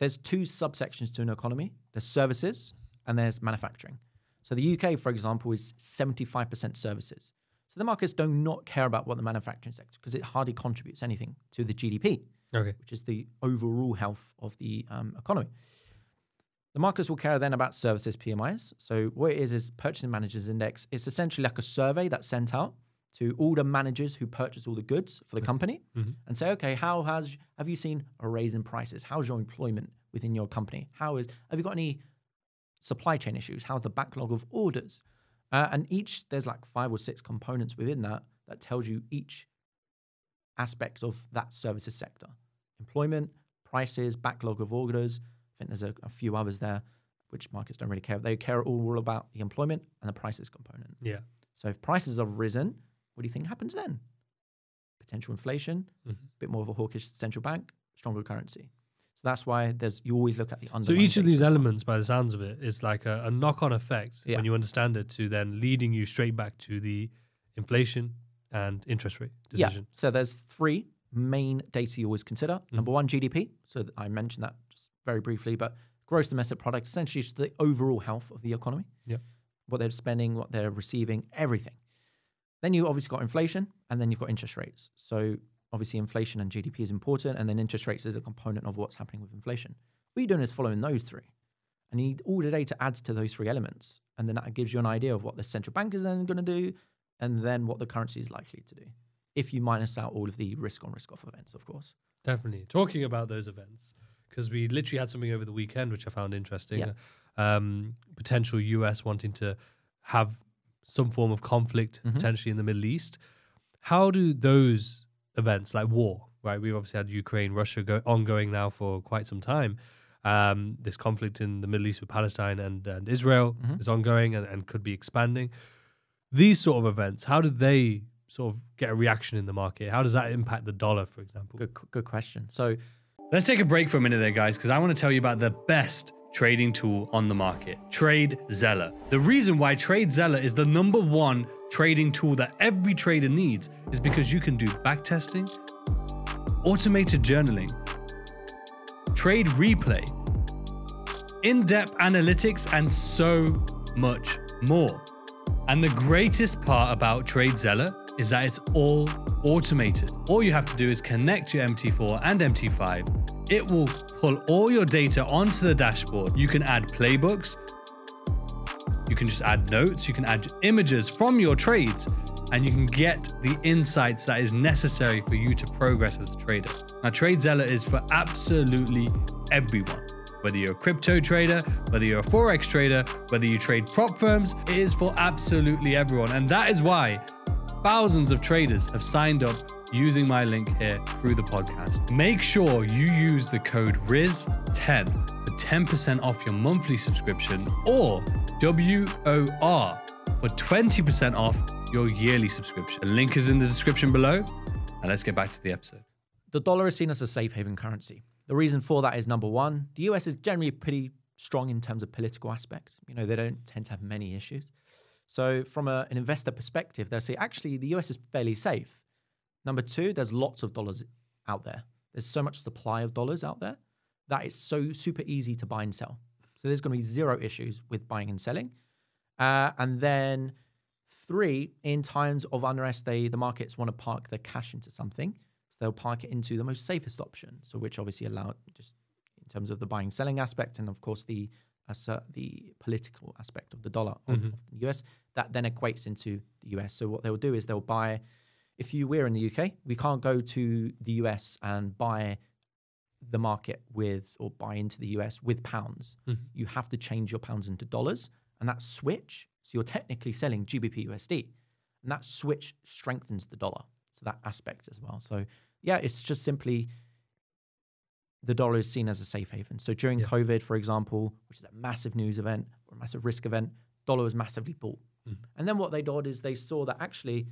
there's two subsections to an economy. There's services and there's manufacturing. So the U K, for example, is seventy-five percent services. So the markets do not care about what the manufacturing sector, because it hardly contributes anything to the G D P, okay. which is the overall health of the um, economy. The markets will care then about services P M Is. So what it is is Purchasing Managers Index. It's essentially like a survey that's sent out to all the managers who purchase all the goods for the company, mm-hmm. and say, okay, how has, have you seen a raise in prices? How's your employment within your company? How is, have you got any supply chain issues? How's the backlog of orders? Uh, and each, there's like five or six components within that that tells you each aspect of that services sector. Employment, prices, backlog of orders. I think there's a, a few others there, which markets don't really care. They care all about the employment and the prices component. Yeah. So if prices have risen, what do you think happens then? Potential inflation, mm-hmm. a bit more of a hawkish central bank, stronger currency. So that's why there's you always look at the underlying. So each of these elements, by the sounds of it, is like a, a knock-on effect yeah. when you understand it, to then leading you straight back to the inflation and interest rate decision. Yeah. So there's three main data you always consider. Mm-hmm. Number one, G D P. So I mentioned that just very briefly, but gross domestic product, essentially just the overall health of the economy. Yeah. What they're spending, what they're receiving, everything. Then you've obviously got inflation, and then you've got interest rates. So obviously inflation and G D P is important, and then interest rates is a component of what's happening with inflation. What you're doing is following those three. And you need all the data adds to those three elements. And then that gives you an idea of what the central bank is then going to do, and then what the currency is likely to do, if you minus out all of the risk on, risk off events, of course. Definitely. Talking about those events, because we literally had something over the weekend, which I found interesting. Yeah. Um, potential U S wanting to have some form of conflict, mm-hmm. potentially in the Middle East. How do those events, like war, right? We've obviously had Ukraine, Russia go ongoing now for quite some time. Um, this conflict in the Middle East with Palestine and, and Israel mm-hmm. is ongoing and, and could be expanding. These sort of events, how do they sort of get a reaction in the market? How does that impact the dollar, for example? Good, good question. So let's take a break for a minute there, guys, because I want to tell you about the best trading tool on the market, TradeZella. The reason why TradeZella is the number one trading tool that every trader needs is because you can do backtesting, automated journaling, trade replay, in-depth analytics, and so much more. And the greatest part about TradeZella is that it's all automated. All you have to do is connect your M T four and M T five. It will pull all your data onto the dashboard. You can add playbooks, you can just add notes, you can add images from your trades, and you can get the insights that is necessary for you to progress as a trader. Now, TradeZella is for absolutely everyone. Whether you're a crypto trader, whether you're a Forex trader, whether you trade prop firms, it is for absolutely everyone. And that is why thousands of traders have signed up using my link here through the podcast. Make sure you use the code R I Z ten for ten percent off your monthly subscription, or W O R for twenty percent off your yearly subscription. The link is in the description below. And let's get back to the episode. The dollar is seen as a safe haven currency. The reason for that is, number one, the U S is generally pretty strong in terms of political aspects. You know, they don't tend to have many issues. So from a, an investor perspective, they'll say, actually, the U S is fairly safe. Number two, there's lots of dollars out there. There's so much supply of dollars out there that it's so super easy to buy and sell. So there's going to be zero issues with buying and selling. Uh, and then three, in times of unrest, they, the markets want to park their cash into something. So they'll park it into the most safest option, so which obviously allow, just in terms of the buying selling aspect, and of course the uh, the political aspect of the dollar mm-hmm. of the U S, that then equates into the U S. So what they'll do is they'll buy, if you we're in the U K, we can't go to the U S and buy the market with, or buy into the U S with pounds. Mm-hmm. You have to change your pounds into dollars, and that switch, so you're technically selling G B P U S D, and that switch strengthens the dollar. So that aspect as well. So yeah, it's just simply the dollar is seen as a safe haven. So during yeah. COVID, for example, which is a massive news event or a massive risk event, dollar was massively bought. Mm. And then what they did is they saw that actually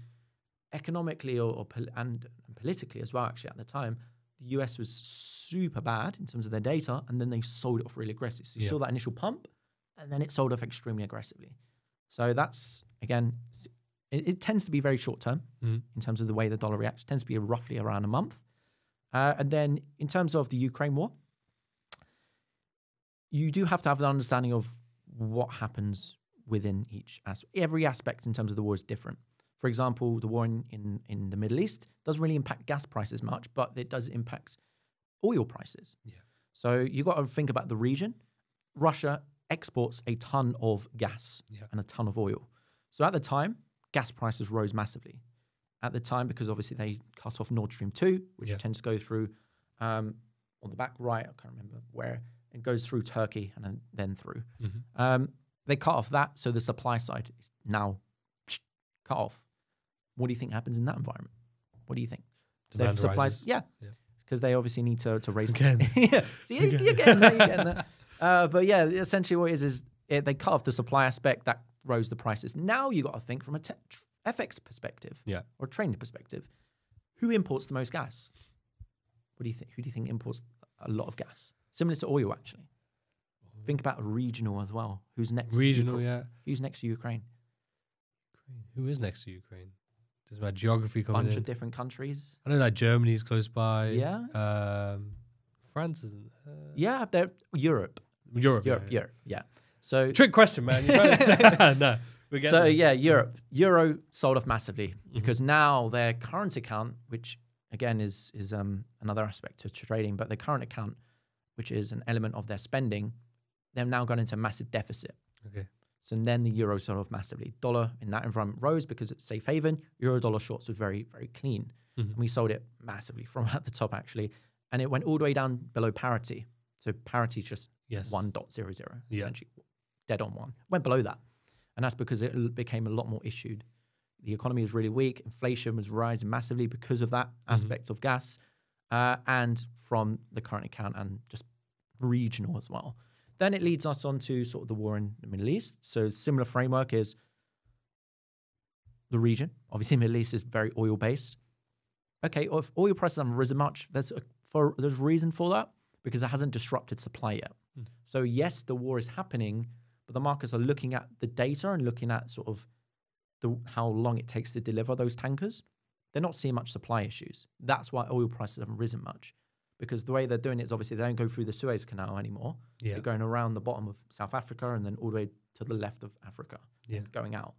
economically or, or pol and, and politically as well, actually at the time, the U S was super bad in terms of their data, and then they sold it off really aggressively. So you yeah. saw that initial pump, and then it sold off extremely aggressively. So that's, again, It, it tends to be very short term mm. in terms of the way the dollar reacts. It tends to be roughly around a month. Uh, and then in terms of the Ukraine war, you do have to have an understanding of what happens within each aspect. Every aspect in terms of the war is different. For example, the war in, in, in the Middle East doesn't really impact gas prices much, but it does impact oil prices. Yeah. So you've got to think about the region. Russia exports a ton of gas yeah. and a ton of oil. So at the time, gas prices rose massively at the time because obviously they cut off Nord Stream two, which yeah. tends to go through um, on the back right, I can't remember where, it goes through Turkey and then through. Mm-hmm. um, they cut off that, so the supply side is now cut off. What do you think happens in that environment? What do you think? Demand so supplies, yeah, because yeah. they obviously need to, to raise again. yeah, so you, again. You're getting that, you're getting that. Uh, but yeah, essentially what it is is it, they cut off the supply aspect that rose the prices. Now you got to think from a F X perspective yeah. or a trading perspective. Who imports the most gas? What do you think? Who do you think imports a lot of gas? Similar to oil, actually. Oh. Think about regional as well. Who's next? Regional, to yeah. Who's next to Ukraine? Ukraine? Who is next to Ukraine? Does my geography come in? A bunch of different countries. I know that Germany's close by. Yeah. Um, France isn't there. Yeah, they're Europe. Europe. Europe. Yeah. Europe. Yeah. So trick question, man. no, we're so them. yeah, Europe euro sold off massively mm-hmm. because now their current account, which again is is um, another aspect to trading, but their current account, which is an element of their spending, they've now gone into a massive deficit. Okay. So then the euro sold off massively. Dollar in that environment rose because it's safe haven. Euro dollar shorts were very very clean, mm-hmm. and we sold it massively from at the top actually, and it went all the way down below parity. So parity is just yes. one dot zero zero yeah. essentially. Dead on one. Went below that. And that's because it became a lot more issued. The economy was really weak. Inflation was rising massively because of that aspect mm-hmm. of gas uh, and from the current account and just regional as well. Then it leads us on to sort of the war in the Middle East. So similar framework is the region. Obviously, Middle East is very oil-based. Okay, if oil prices haven't risen much, there's a for, there's reason for that because it hasn't disrupted supply yet. Mm. So yes, the war is happening, but the markets are looking at the data and looking at sort of the, how long it takes to deliver those tankers. They're not seeing much supply issues. That's why oil prices haven't risen much because the way they're doing it is obviously they don't go through the Suez Canal anymore. Yeah. They're going around the bottom of South Africa and then all the way to the left of Africa, yeah, going out.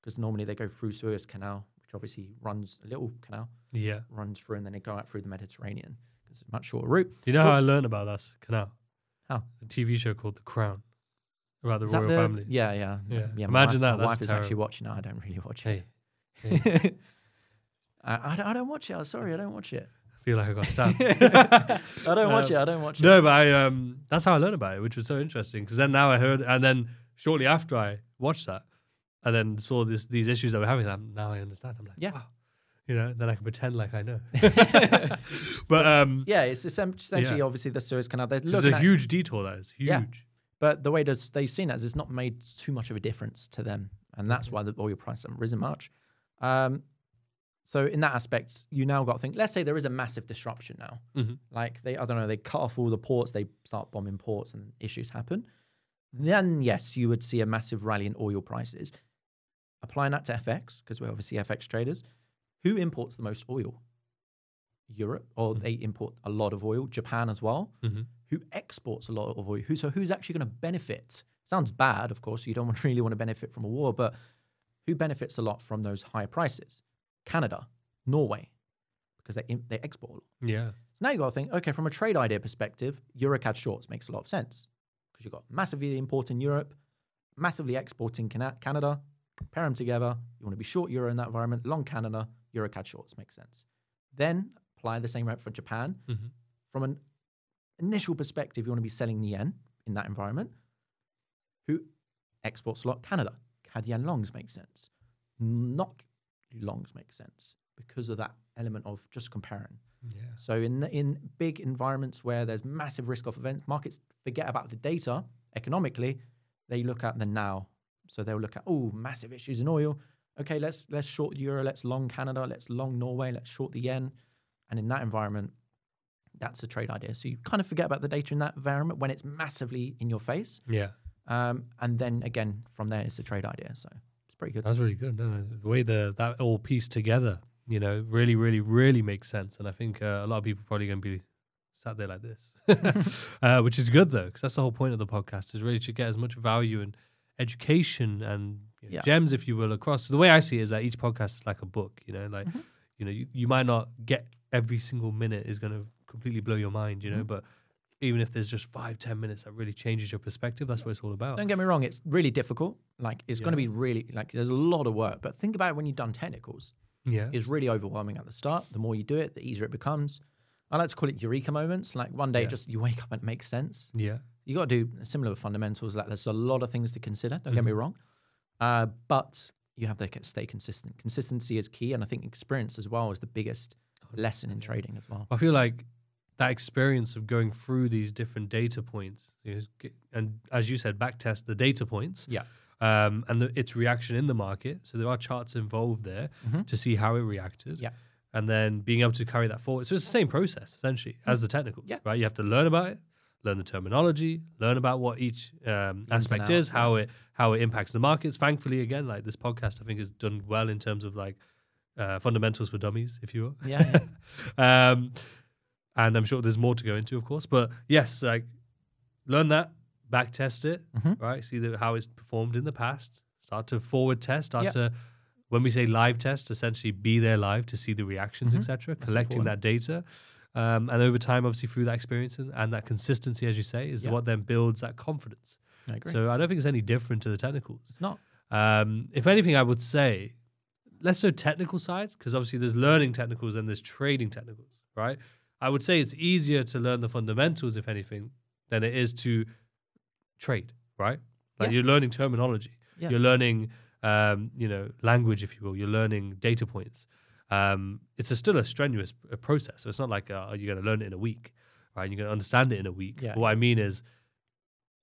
Because normally they go through Suez Canal, which obviously runs a little canal, yeah, runs through, and then they go out through the Mediterranean. It's a much shorter route. Do you know oh. how I learned about that canal? How? A T V show called The Crown, about the is royal the, family. Yeah, yeah, yeah. yeah Imagine my, that. My That's wife terrible. is actually watching it. I don't really watch it. Hey. Hey. I, I, don't, I don't watch it. I'm sorry, I don't watch it. I feel like I got stabbed. I don't watch um, it. I don't watch it. No, but I, um, that's how I learned about it, which was so interesting. Because then now I heard, and then shortly after I watched that, and then saw this these issues that we're having, and now I understand. I'm like, yeah. Wow. You know, then I can pretend like I know. But um, yeah, it's essentially yeah. obviously the Suez Canal. There's a huge detour. That is huge. Yeah. But the way they've seen it is it's not made too much of a difference to them, and that's why the oil price hasn't risen much. Um, so in that aspect, you now got to think. Let's say there is a massive disruption now. Mm-hmm. Like they, I don't know, they cut off all the ports, they start bombing ports, and issues happen. Then yes, you would see a massive rally in oil prices. Applying that to F X, because we're obviously F X traders. Who imports the most oil? Europe, or mm-hmm. they import a lot of oil. Japan as well. Mm-hmm. Who exports a lot of oil? Who, so who's actually going to benefit? Sounds bad, of course. You don't really want to benefit from a war, but who benefits a lot from those higher prices? Canada, Norway, because they they export a lot. Yeah. So now you've got to think, okay, from a trade idea perspective, Eurocad shorts makes a lot of sense because you've got massively importing Europe, massively exporting Canada. Pair them together. You want to be short Euro in that environment, long Canada. Eurocad shorts make sense. Then apply the same rate for Japan. Mm-hmm. From an initial perspective, you want to be selling the yen in that environment. Who exports a lot? Canada. C A D yen longs make sense. N O K longs make sense because of that element of just comparing. Yeah. So in the, in big environments where there's massive risk off events, markets forget about the data economically. They look at the now. So they'll look at, oh, massive issues in oil. Okay, let's let's short Euro, let's long Canada, let's long Norway, let's short the yen. And in that environment, that's a trade idea. So you kind of forget about the data in that environment when it's massively in your face. Yeah. Um, and then again, from there, it's a trade idea. So it's pretty good. That's really good. No, the way the, that all pieced together, you know, really, really, really makes sense. And I think uh, a lot of people are probably going to be sat there like this, uh, which is good, though, because that's the whole point of the podcast is really to get as much value and education and you know, yeah. gems, if you will, across. So the way I see it is that each podcast is like a book, you know, like, mm-hmm. you know, you, you might not get every single minute is going to completely blow your mind, you know, mm-hmm. but even if there's just five, ten minutes that really changes your perspective, that's yeah. what it's all about. Don't get me wrong. It's really difficult. Like it's yeah. going to be really, like there's a lot of work, but think about it when you've done technicals. Yeah. It's really overwhelming at the start. The more you do it, the easier it becomes. I like to call it eureka moments. Like one day yeah. just you wake up and it makes sense. Yeah. You got to do similar with fundamentals. Like there's a lot of things to consider. Don't mm-hmm. get me wrong. Uh, but you have to stay consistent. Consistency is key. And I think experience as well is the biggest lesson in trading as well. I feel like that experience of going through these different data points, and as you said, backtest the data points. Yeah. Um, and the, its reaction in the market. So there are charts involved there mm-hmm. to see how it reacted. Yeah. And then being able to carry that forward. So it's the same process, essentially, mm-hmm. as the technicals, yeah. right? You have to learn about it. Learn the terminology, learn about what each um, aspect is, how it how it impacts the markets. Thankfully, again, like this podcast, I think has done well in terms of like uh, fundamentals for dummies, if you will. Yeah. yeah. um, and I'm sure there's more to go into, of course. But yes, like learn that, back test it, mm-hmm. right? See the, how it's performed in the past. Start to forward test. Start yep. to, when we say live test, essentially be there live to see the reactions, mm-hmm. et cetera. Collecting important. that data. Um, and over time, obviously, through that experience and, and that consistency, as you say, is yeah. what then builds that confidence. I agree. So I don't think it's any different to the technicals. It's not. Um, if anything, I would say, less so technical side, because obviously there's learning technicals and there's trading technicals, right? I would say it's easier to learn the fundamentals, if anything, than it is to trade, right? Like yeah. you're learning terminology. Yeah. You're learning, um, you know, language, if you will. You're learning data points. Um, it's a still a strenuous a process. So it's not like uh, you're going to learn it in a week, right? You're going to understand it in a week. Yeah. What I mean is,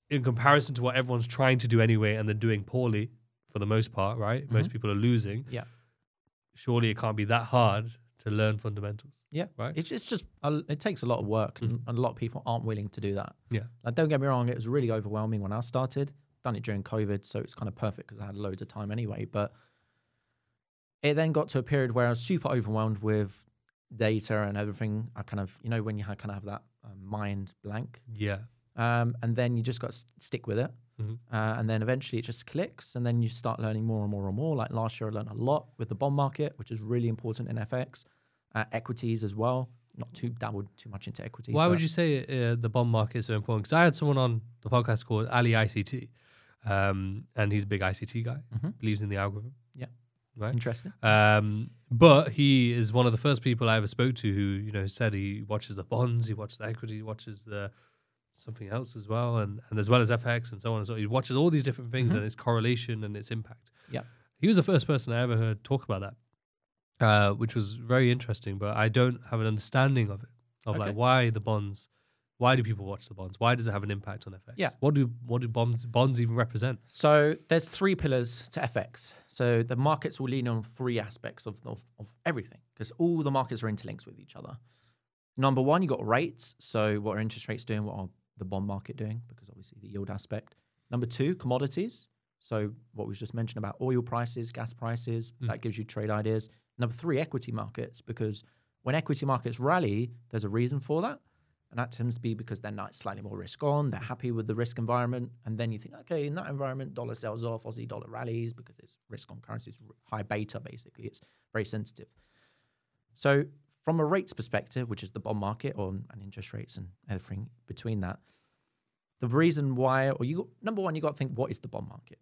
in comparison to what everyone's trying to do anyway and they're doing poorly for the most part, right? Mm-hmm. Most people are losing. Yeah. Surely it can't be that hard to learn fundamentals. Yeah. Right? It's just, just uh, it takes a lot of work mm-hmm. and a lot of people aren't willing to do that. Yeah. Like, don't get me wrong. It was really overwhelming when I started. Done it during COVID. So it's kind of perfect because I had loads of time anyway. But it then got to a period where I was super overwhelmed with data and everything, I kind of, you know, when you kind of have that um, mind blank. Yeah. Um, and then you just got to stick with it. Mm-hmm. uh, and then eventually it just clicks, and then you start learning more and more and more. Like last year I learned a lot with the bond market, which is really important in F X, uh, equities as well. Not too dabbled too much into equities. Why would you say uh, the bond market is so important? Because I had someone on the podcast called Ali I C T, um, and he's a big I C T guy, mm-hmm. believes in the algorithm. Yeah, right. Interesting. Um, but he is one of the first people I ever spoke to who, you know, said he watches the bonds, he watches the equity, he watches the something else as well, and and as well as F X and so on and so on. He watches all these different things, mm-hmm. and its correlation and its impact. Yeah, he was the first person I ever heard talk about that. Uh, which was very interesting, but I don't have an understanding of it, of okay. like why the bonds, why do people watch the bonds? Why does it have an impact on F X? Yeah. What do what do bonds bonds even represent? So there's three pillars to F X. So the markets will lean on three aspects of, of, of everything, because all the markets are interlinked with each other. Number one, you've got rates. So what are interest rates doing? What are the bond market doing? Because obviously the yield aspect. Number two, commodities. So what was just mentioned about oil prices, gas prices, mm. that gives you trade ideas. Number three, equity markets, because when equity markets rally, there's a reason for that. And that tends to be because they're not slightly more risk on, they're happy with the risk environment. And then you think, okay, in that environment, dollar sells off, Aussie dollar rallies, because it's risk on currencies, high beta, basically. It's very sensitive. So from a rates perspective, which is the bond market or and interest rates and everything between that, the reason why, or you got, number one, you got to think, what is the bond market?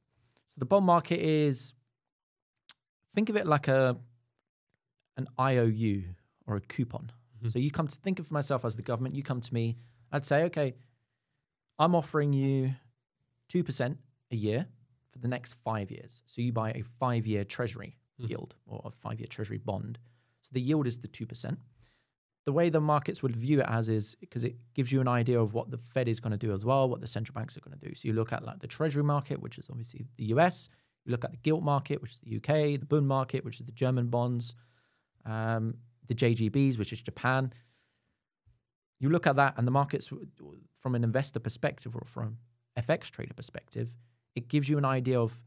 So the bond market is, think of it like a, an I O U or a coupon. Mm-hmm. So you come to think of myself as the government, you come to me, I'd say, okay, I'm offering you two percent a year for the next five years. So you buy a five-year treasury mm-hmm. yield or a five-year treasury bond. So the yield is the two percent. The way the markets would view it as is, because it gives you an idea of what the Fed is going to do as well, what the central banks are going to do. So you look at like the treasury market, which is obviously the U S. You look at the gilt market, which is the U K, the Bund market, which is the German bonds, Um, the J G Bs, which is Japan. You look at that and the markets from an investor perspective or from F X trader perspective, it gives you an idea of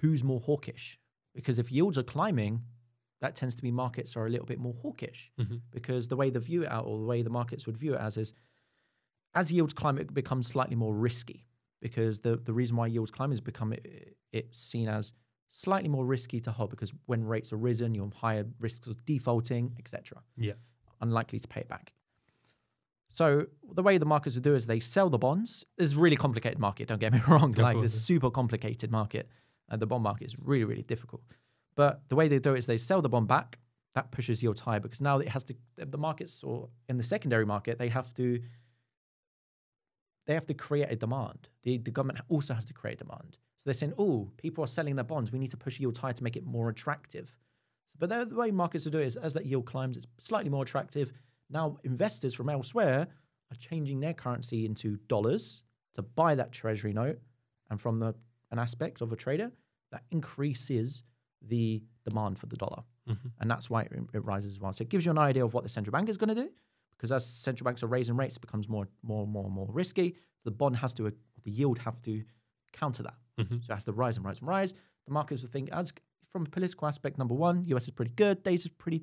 who's more hawkish. Because if yields are climbing, that tends to be markets are a little bit more hawkish. Mm-hmm. Because the way they view it out or the way the markets would view it as is, as yields climb, it becomes slightly more risky. Because the, the reason why yields climb is become it, it's seen as slightly more risky to hold, because when rates are risen, you're higher risks of defaulting, et cetera. Yeah, unlikely to pay it back. So the way the markets would do is they sell the bonds. This is a really complicated market. Don't get me wrong. Yeah, like this super complicated market, and the bond market is really really difficult. But the way they do it is they sell the bond back. That pushes yields higher because now it has to. The markets or in the secondary market, they have to. They have to create a demand. The, the government also has to create demand. So they're saying, oh, people are selling their bonds. We need to push yields higher to make it more attractive. So, but the way markets will do it is as that yield climbs, it's slightly more attractive. Now investors from elsewhere are changing their currency into dollars to buy that treasury note. And from the, an aspect of a trader, that increases the demand for the dollar. Mm-hmm. And that's why it, it rises as well. So it gives you an idea of what the central bank is going to do, because as central banks are raising rates, it becomes more more and more and more risky. So the bond has to, the yield have to counter that. Mm-hmm. So it has to rise and rise and rise. The markets will think, as from a political aspect, number one, U S is pretty good, data is pretty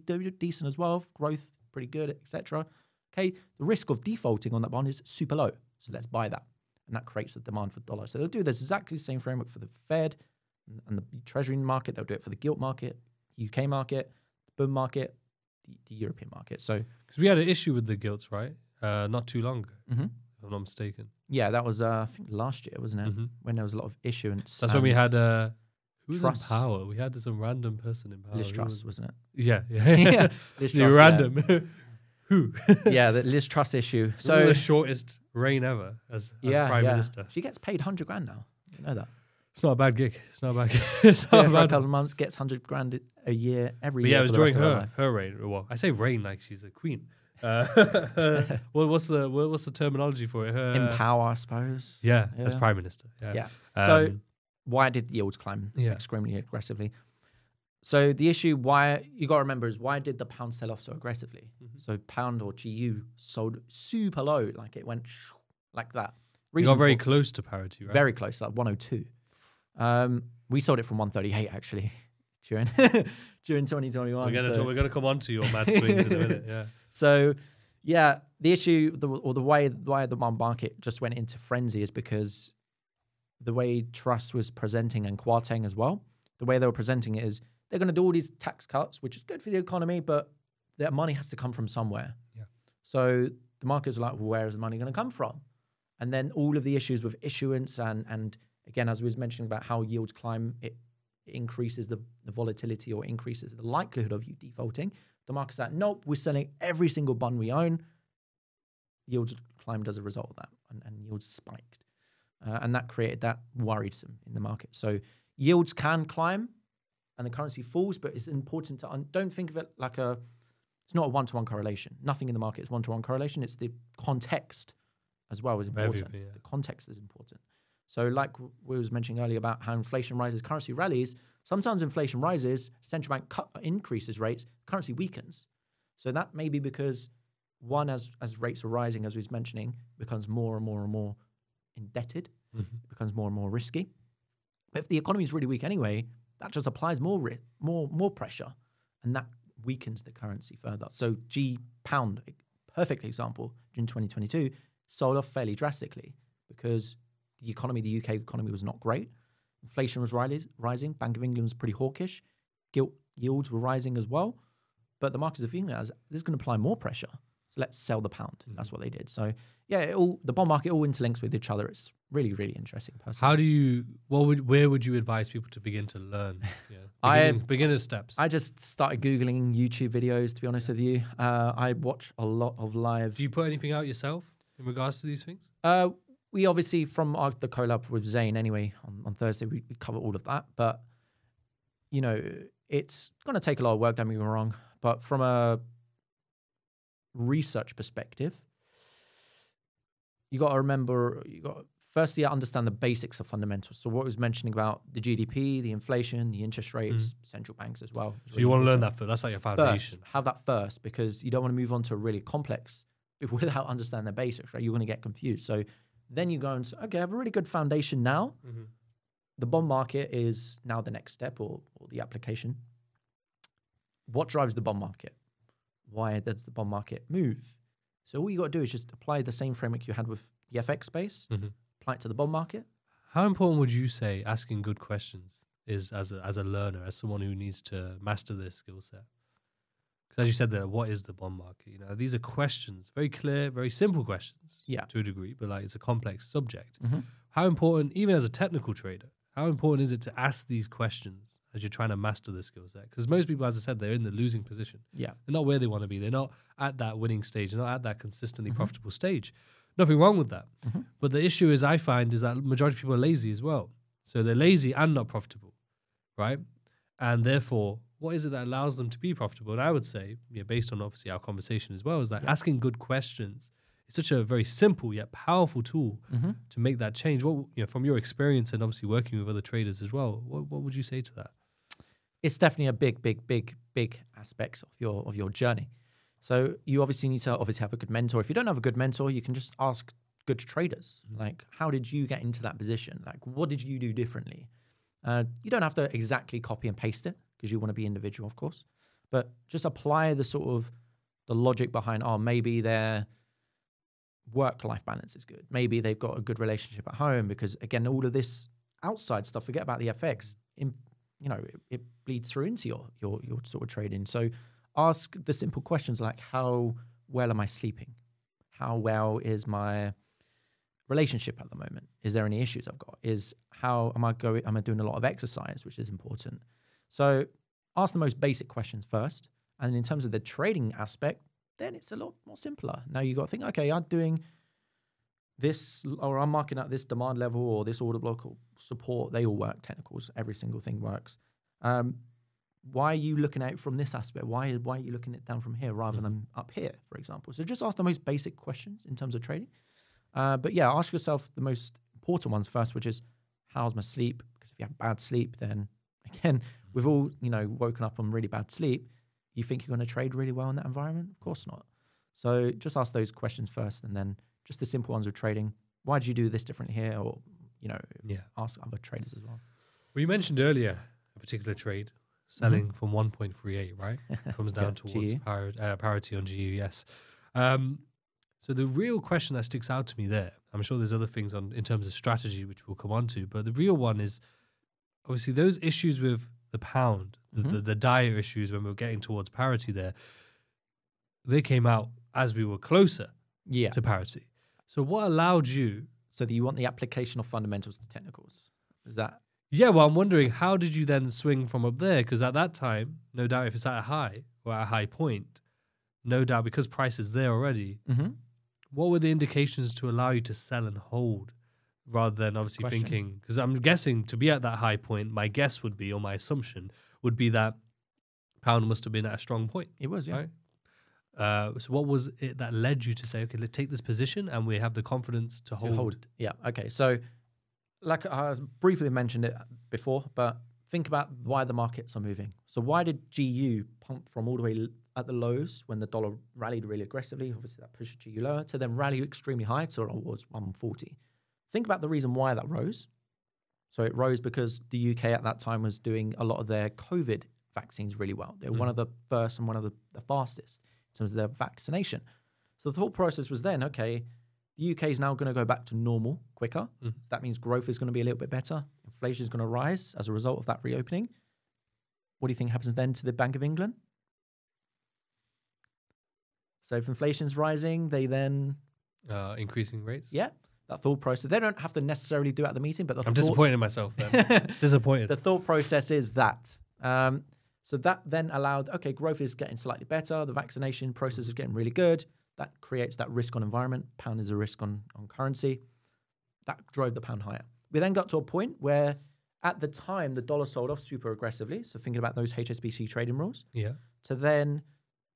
decent as well, growth pretty good, et cetera. Okay, the risk of defaulting on that bond is super low, so let's buy that, and that creates the demand for dollars. So they'll do this exactly the same framework for the Fed and, and the Treasury market. They'll do it for the gilt market, U K market, the Bund market, the, the European market. So because we had an issue with the gilts, right? Uh, not too long ago. Mm-hmm. If I'm not mistaken. Yeah, that was uh, I think last year, wasn't it? Mm-hmm. When there was a lot of issuance. That's when we had uh, who's in power? We had some random person in power. Liz Truss, was, wasn't it? Yeah, yeah, yeah. Liz Truss, random. Yeah. Who? Yeah, the Liz Truss issue. So this is the shortest reign ever as, as yeah, prime yeah. minister. She gets paid hundred grand now. You know that. It's not a bad gig. It's not a bad gig. It's not yeah, a bad for a couple of months, gets hundred grand a year every but year. Yeah, it was during her her reign. Well, I say reign like she's a queen. Uh, well, what's the what's the terminology for it? Her, in power, I suppose. Yeah, yeah, as prime minister. Yeah. yeah. Um, so why did yields climb yeah. extremely aggressively? So the issue why you got to remember is why did the pound sell off so aggressively? Mm-hmm. So pound or G U sold super low, like it went like that. Reason you got very for, close to parity, right? Very close, like one oh two. Um, we sold it from one thirty-eight actually. during during twenty twenty-one. We're gonna so. we're gonna come on to your mad swings in a minute. Yeah. So yeah, the issue the, or the way why the bond market just went into frenzy is because the way Truss was presenting and Kwarteng as well, the way they were presenting it is they're going to do all these tax cuts, which is good for the economy, but that money has to come from somewhere. Yeah. So the markets are like, well, where is the money going to come from? And then all of the issues with issuance and, and again, as we was mentioning about how yields climb, it, it increases the, the volatility or increases the likelihood of you defaulting. The market's like, nope, we're selling every single bond we own. Yields climbed as a result of that, and, and yields spiked. Uh, and that created that worrisome in the market. So yields can climb and the currency falls, but it's important to un don't think of it like a, it's not a one-to-one correlation. Nothing in the market is one-to-one correlation. It's the context as well is important. Maybe, yeah. The context is important. So like we was mentioning earlier about how inflation rises, currency rallies, sometimes inflation rises, central bank cut, increases rates, currency weakens. So that may be because one, as, as rates are rising, as we was mentioning, becomes more and more and more indebted, mm-hmm. It becomes more and more risky. But if the economy is really weak anyway, that just applies more more more pressure, and that weakens the currency further. So G pound, perfect example, in twenty twenty-two, sold off fairly drastically because the economy, the U K economy, was not great. Inflation was rising. Bank of England was pretty hawkish. Gilt yields were rising as well. But the markets are feeling that as this is going to apply more pressure. Let's sell the pound. Mm-hmm. That's what they did. So yeah, it all, the bond market all interlinks with each other. It's really, really interesting. Personally. How do you? What would? Where would you advise people to begin to learn? Yeah, I beginner steps. I just started googling YouTube videos. To be honest with you, uh, I watch a lot of live. Do you put anything out yourself in regards to these things? Uh, we obviously from our, the collab with Zane anyway on, on Thursday we, we cover all of that. But you know, it's going to take a lot of work. Don't get me wrong, but from a research perspective, you got to remember, you got to firstly understand the basics of fundamentals. So what I was mentioning about the G D P, the inflation, the interest rates, mm. central banks as well. So really you want to learn that first. That's like your foundation. First, have that first, because you don't want to move on to a really complex without understanding the basics, right? You're going to get confused. So then you go and say, okay, I have a really good foundation now. Mm-hmm. The bond market is now the next step or, or the application. What drives the bond market? Why does the bond market move? So all you got to do is just apply the same framework you had with the F X space, mm-hmm. apply it to the bond market. How important would you say asking good questions is as a, as a learner, as someone who needs to master this skill set? Because as you said there, what is the bond market? You know, these are questions, very clear, very simple questions, yeah, to a degree, but like it's a complex subject. Mm-hmm. How important, even as a technical trader, how important is it to ask these questions as you're trying to master the skill set? Because most people, as I said, they're in the losing position. Yeah. They're not where they want to be. They're not at that winning stage. They're not at that consistently mm-hmm. profitable stage. Nothing wrong with that. Mm-hmm. But the issue is, I find, is that the majority of people are lazy as well. So they're lazy and not profitable, right? And therefore, what is it that allows them to be profitable? And I would say, yeah, based on obviously our conversation as well, is that yeah. asking good questions is such a very simple yet powerful tool mm-hmm. to make that change. What, you know, from your experience and obviously working with other traders as well, what, what would you say to that? It's definitely a big, big, big, big aspect of your of your journey. So you obviously need to obviously have a good mentor. If you don't have a good mentor, you can just ask good traders. Mm-hmm. Like, how did you get into that position? Like, what did you do differently? Uh, you don't have to exactly copy and paste it because you want to be individual, of course. But just apply the sort of the logic behind, oh, maybe their work-life balance is good. Maybe they've got a good relationship at home because, again, all of this outside stuff, forget about the F X, in, you know, it, it bleeds through into your, your your sort of trading. So ask the simple questions like, how well am I sleeping? How well is my relationship at the moment? Is there any issues I've got? Is how am I going? Am I doing a lot of exercise, which is important? So ask the most basic questions first. And in terms of the trading aspect, then it's a lot more simpler. Now you've got to think, okay, I'm doing this, or I'm marking out this demand level or this order block or support. They all work, technicals, every single thing works. Um, why are you looking at it from this aspect? Why, why are you looking at it down from here rather mm-hmm. than up here, for example? So just ask the most basic questions in terms of trading. Uh, but yeah, ask yourself the most important ones first, which is, how's my sleep? Because if you have bad sleep, then again, we've all, you know, woken up on really bad sleep. You think you're going to trade really well in that environment? Of course not. So just ask those questions first, and then just the simple ones with trading. Why did you do this different here? Or, you know, yeah. ask other traders as well. Well, you mentioned earlier a particular trade, selling mm-hmm. from one point three eight, right? Comes down yeah, towards par uh, parity on G U, yes. Um, so the real question that sticks out to me there, I'm sure there's other things on in terms of strategy which we'll come on to, but the real one is obviously those issues with the pound, the, mm-hmm. the, the dire issues when we were getting towards parity there, they came out as we were closer yeah. to parity. So what allowed you... So that you want the application of fundamentals to technicals. Is that... Yeah, well, I'm wondering, how did you then swing from up there? Because at that time, no doubt if it's at a high or at a high point, no doubt because price is there already, mm-hmm. what were the indications to allow you to sell and hold rather than obviously Question. thinking? Because I'm guessing to be at that high point, my guess would be, or my assumption would be that pound must have been at a strong point. It was, yeah. Right? Uh, so what was it that led you to say, okay, let's take this position and we have the confidence to, to hold? hold? Yeah, okay. So... Like I briefly mentioned it before, but think about why the markets are moving. So why did G U pump from all the way at the lows when the dollar rallied really aggressively? Obviously, that pushed G U lower to then rally extremely high to towards one forty. Think about the reason why that rose. So it rose because the U K at that time was doing a lot of their COVID vaccines really well. They were mm. one of the first and one of the, the fastest in terms of their vaccination. So the thought process was then, okay, the U K is now going to go back to normal quicker. Mm. So that means growth is going to be a little bit better. Inflation is going to rise as a result of that reopening. What do you think happens then to the Bank of England? So if inflation's rising, they then... Uh, increasing rates? Yeah, that thought process. They don't have to necessarily do it at the meeting, but the I'm thought... disappointed in myself then. Disappointed. The thought process is that. Um, so that then allowed, okay, growth is getting slightly better. The vaccination process is getting really good. That creates that risk on environment. Pound is a risk on, on currency. That drove the pound higher. We then got to a point where at the time, the dollar sold off super aggressively. So thinking about those H S B C trading rules. Yeah. So then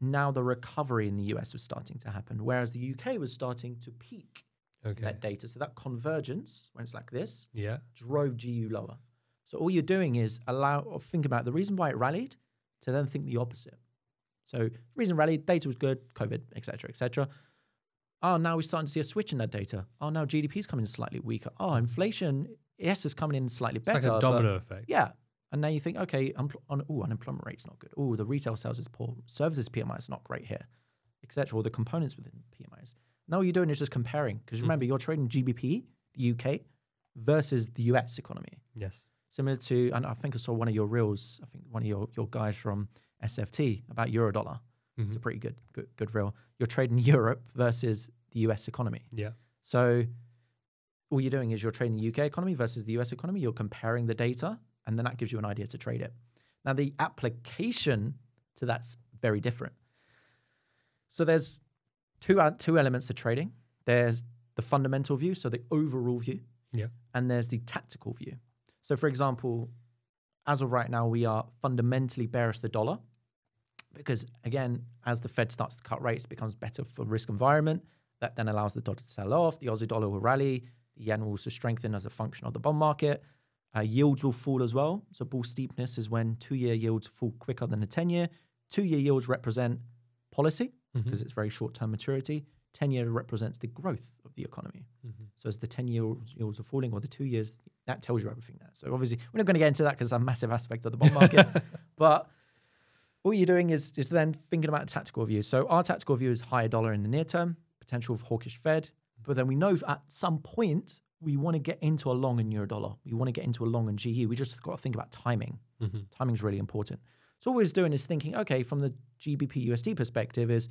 now the recovery in the U S was starting to happen, whereas the U K was starting to peak okay. that data. So that convergence, when it's like this, yeah. drove G U lower. So all you're doing is allow or think about the reason why it rallied to then think the opposite. So the reason rally, data was good, COVID, et cetera, et cetera. Oh, now we're starting to see a switch in that data. Oh, now G D P is coming in slightly weaker. Oh, inflation, yes, is coming in slightly it's better. It's like a domino effect. Yeah. And now you think, okay, um, on, ooh, unemployment rate's not good. Oh, the retail sales is poor. Services P M I is not great here, et cetera, or the components within P M Is. Now what you're doing is just comparing. Because mm. remember, you're trading G B P, the U K, versus the U S economy. Yes. Similar to, and I think I saw one of your reels, I think one of your, your guys from S F T about Eurodollar. Mm-hmm. It's a pretty good, good good reel. You're trading Europe versus the U S economy. Yeah. So all you're doing is you're trading the U K economy versus the U S economy. You're comparing the data, and then that gives you an idea to trade it. Now, the application to that's very different. So there's two, uh, two elements to trading. There's the fundamental view, so the overall view. Yeah. And there's the tactical view. So, for example, as of right now, we are fundamentally bearish the dollar. Because again, as the Fed starts to cut rates, it becomes better for risk environment. That then allows the dollar to sell off. The Aussie dollar will rally. The yen will also strengthen as a function of the bond market. Uh, yields will fall as well. So bull steepness is when two-year yields fall quicker than the ten-year. Two-year yields represent policy because mm-hmm. it's very short-term maturity. ten-year represents the growth of the economy. Mm-hmm. So as the ten-year yields are falling or the two years, that tells you everything there. So obviously, we're not going to get into that because that's a massive aspect of the bond market. But what you're doing is, is then thinking about a tactical view. So our tactical view is higher dollar in the near term, potential of hawkish Fed. But then we know at some point, we want to get into a long in euro dollar. We want to get into a long in G U. We just got to think about timing. Mm-hmm. Timing is really important. So all we're doing is thinking, okay, from the G B P U S D perspective is,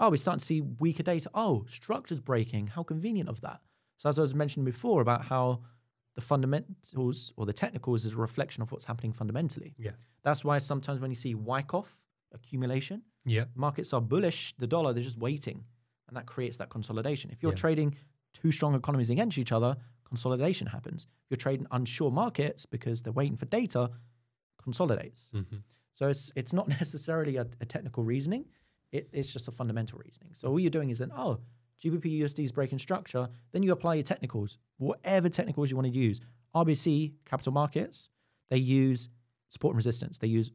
oh, we're starting to see weaker data. Oh, structure's breaking. How convenient of that. So as I was mentioning before about how the fundamentals or the technicals is a reflection of what's happening fundamentally. Yeah. That's why sometimes when you see Wyckoff accumulation, yeah. markets are bullish, the dollar, they're just waiting. And that creates that consolidation. If you're yeah. trading two strong economies against each other, consolidation happens. If you're trading unsure markets because they're waiting for data, consolidates. Mm-hmm. So it's, it's not necessarily a, a technical reasoning. It, it's just a fundamental reasoning. So all you're doing is then, oh, G B P U S D is breaking structure. Then you apply your technicals, whatever technicals you want to use. R B C, capital markets, they use support and resistance. They use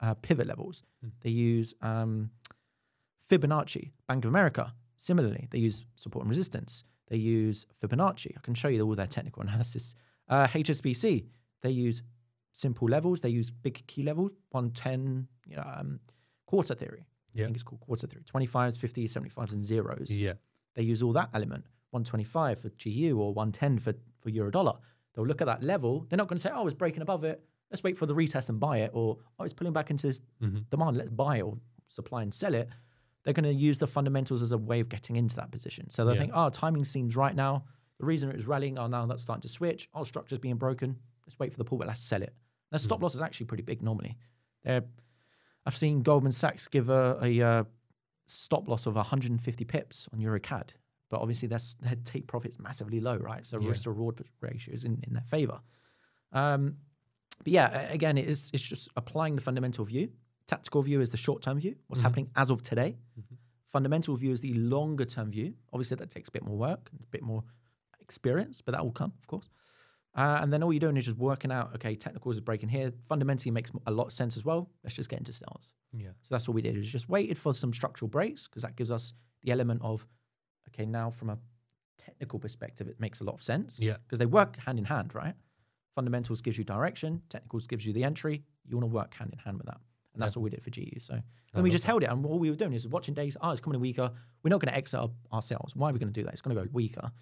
uh, pivot levels. Mm. They use um, Fibonacci. Bank of America, similarly, they use support and resistance. They use Fibonacci. I can show you all their technical analysis. Uh, H S B C, they use simple levels. They use big key levels, one ten, you know, um, quarter theory. Yeah. I think it's called quarter theory. twenty-fives, fifties, seventy-fives and zeros. Yeah. They use all that element. one twenty-five for G U or one ten for, for euro dollar. They'll look at that level. They're not going to say, oh, it's breaking above it. Let's wait for the retest and buy it. Or, oh, it's pulling back into this mm-hmm. demand. Let's buy it or supply and sell it. They're going to use the fundamentals as a way of getting into that position. So they'll yeah. think, oh, timing seems right now. The reason it was rallying, oh, now that's starting to switch. Oh, structure's being broken. Let's wait for the pullback. Let's sell it. Their stop mm-hmm. loss is actually pretty big normally. They're, I've seen Goldman Sachs give a, a uh, stop loss of one hundred fifty pips on EuroCAD. But obviously their, their take profit's massively low, right? So yeah. risk to reward ratio is in, in their favor. Um, but yeah, again, it is, it's just applying the fundamental view. Tactical view is the short-term view, what's mm-hmm. happening as of today. Mm-hmm. Fundamental view is the longer-term view. Obviously, that takes a bit more work, a bit more experience, but that will come, of course. Uh, and then all you're doing is just working out, okay, technicals is breaking here. Fundamentally makes a lot of sense as well. Let's just get into sales. Yeah. So that's what we did, is just waited for some structural breaks, because that gives us the element of, okay, now from a technical perspective, it makes a lot of sense. Yeah. Because they work hand in hand, right? Fundamentals gives you direction. Technicals gives you the entry. You want to work hand in hand with that. And that's yeah. what we did for G U. So then we just that. held it. And all we were doing is watching days. Oh, it's coming in weaker. We're not going to exit our, ourselves. Why are we going to do that? It's going to go weaker.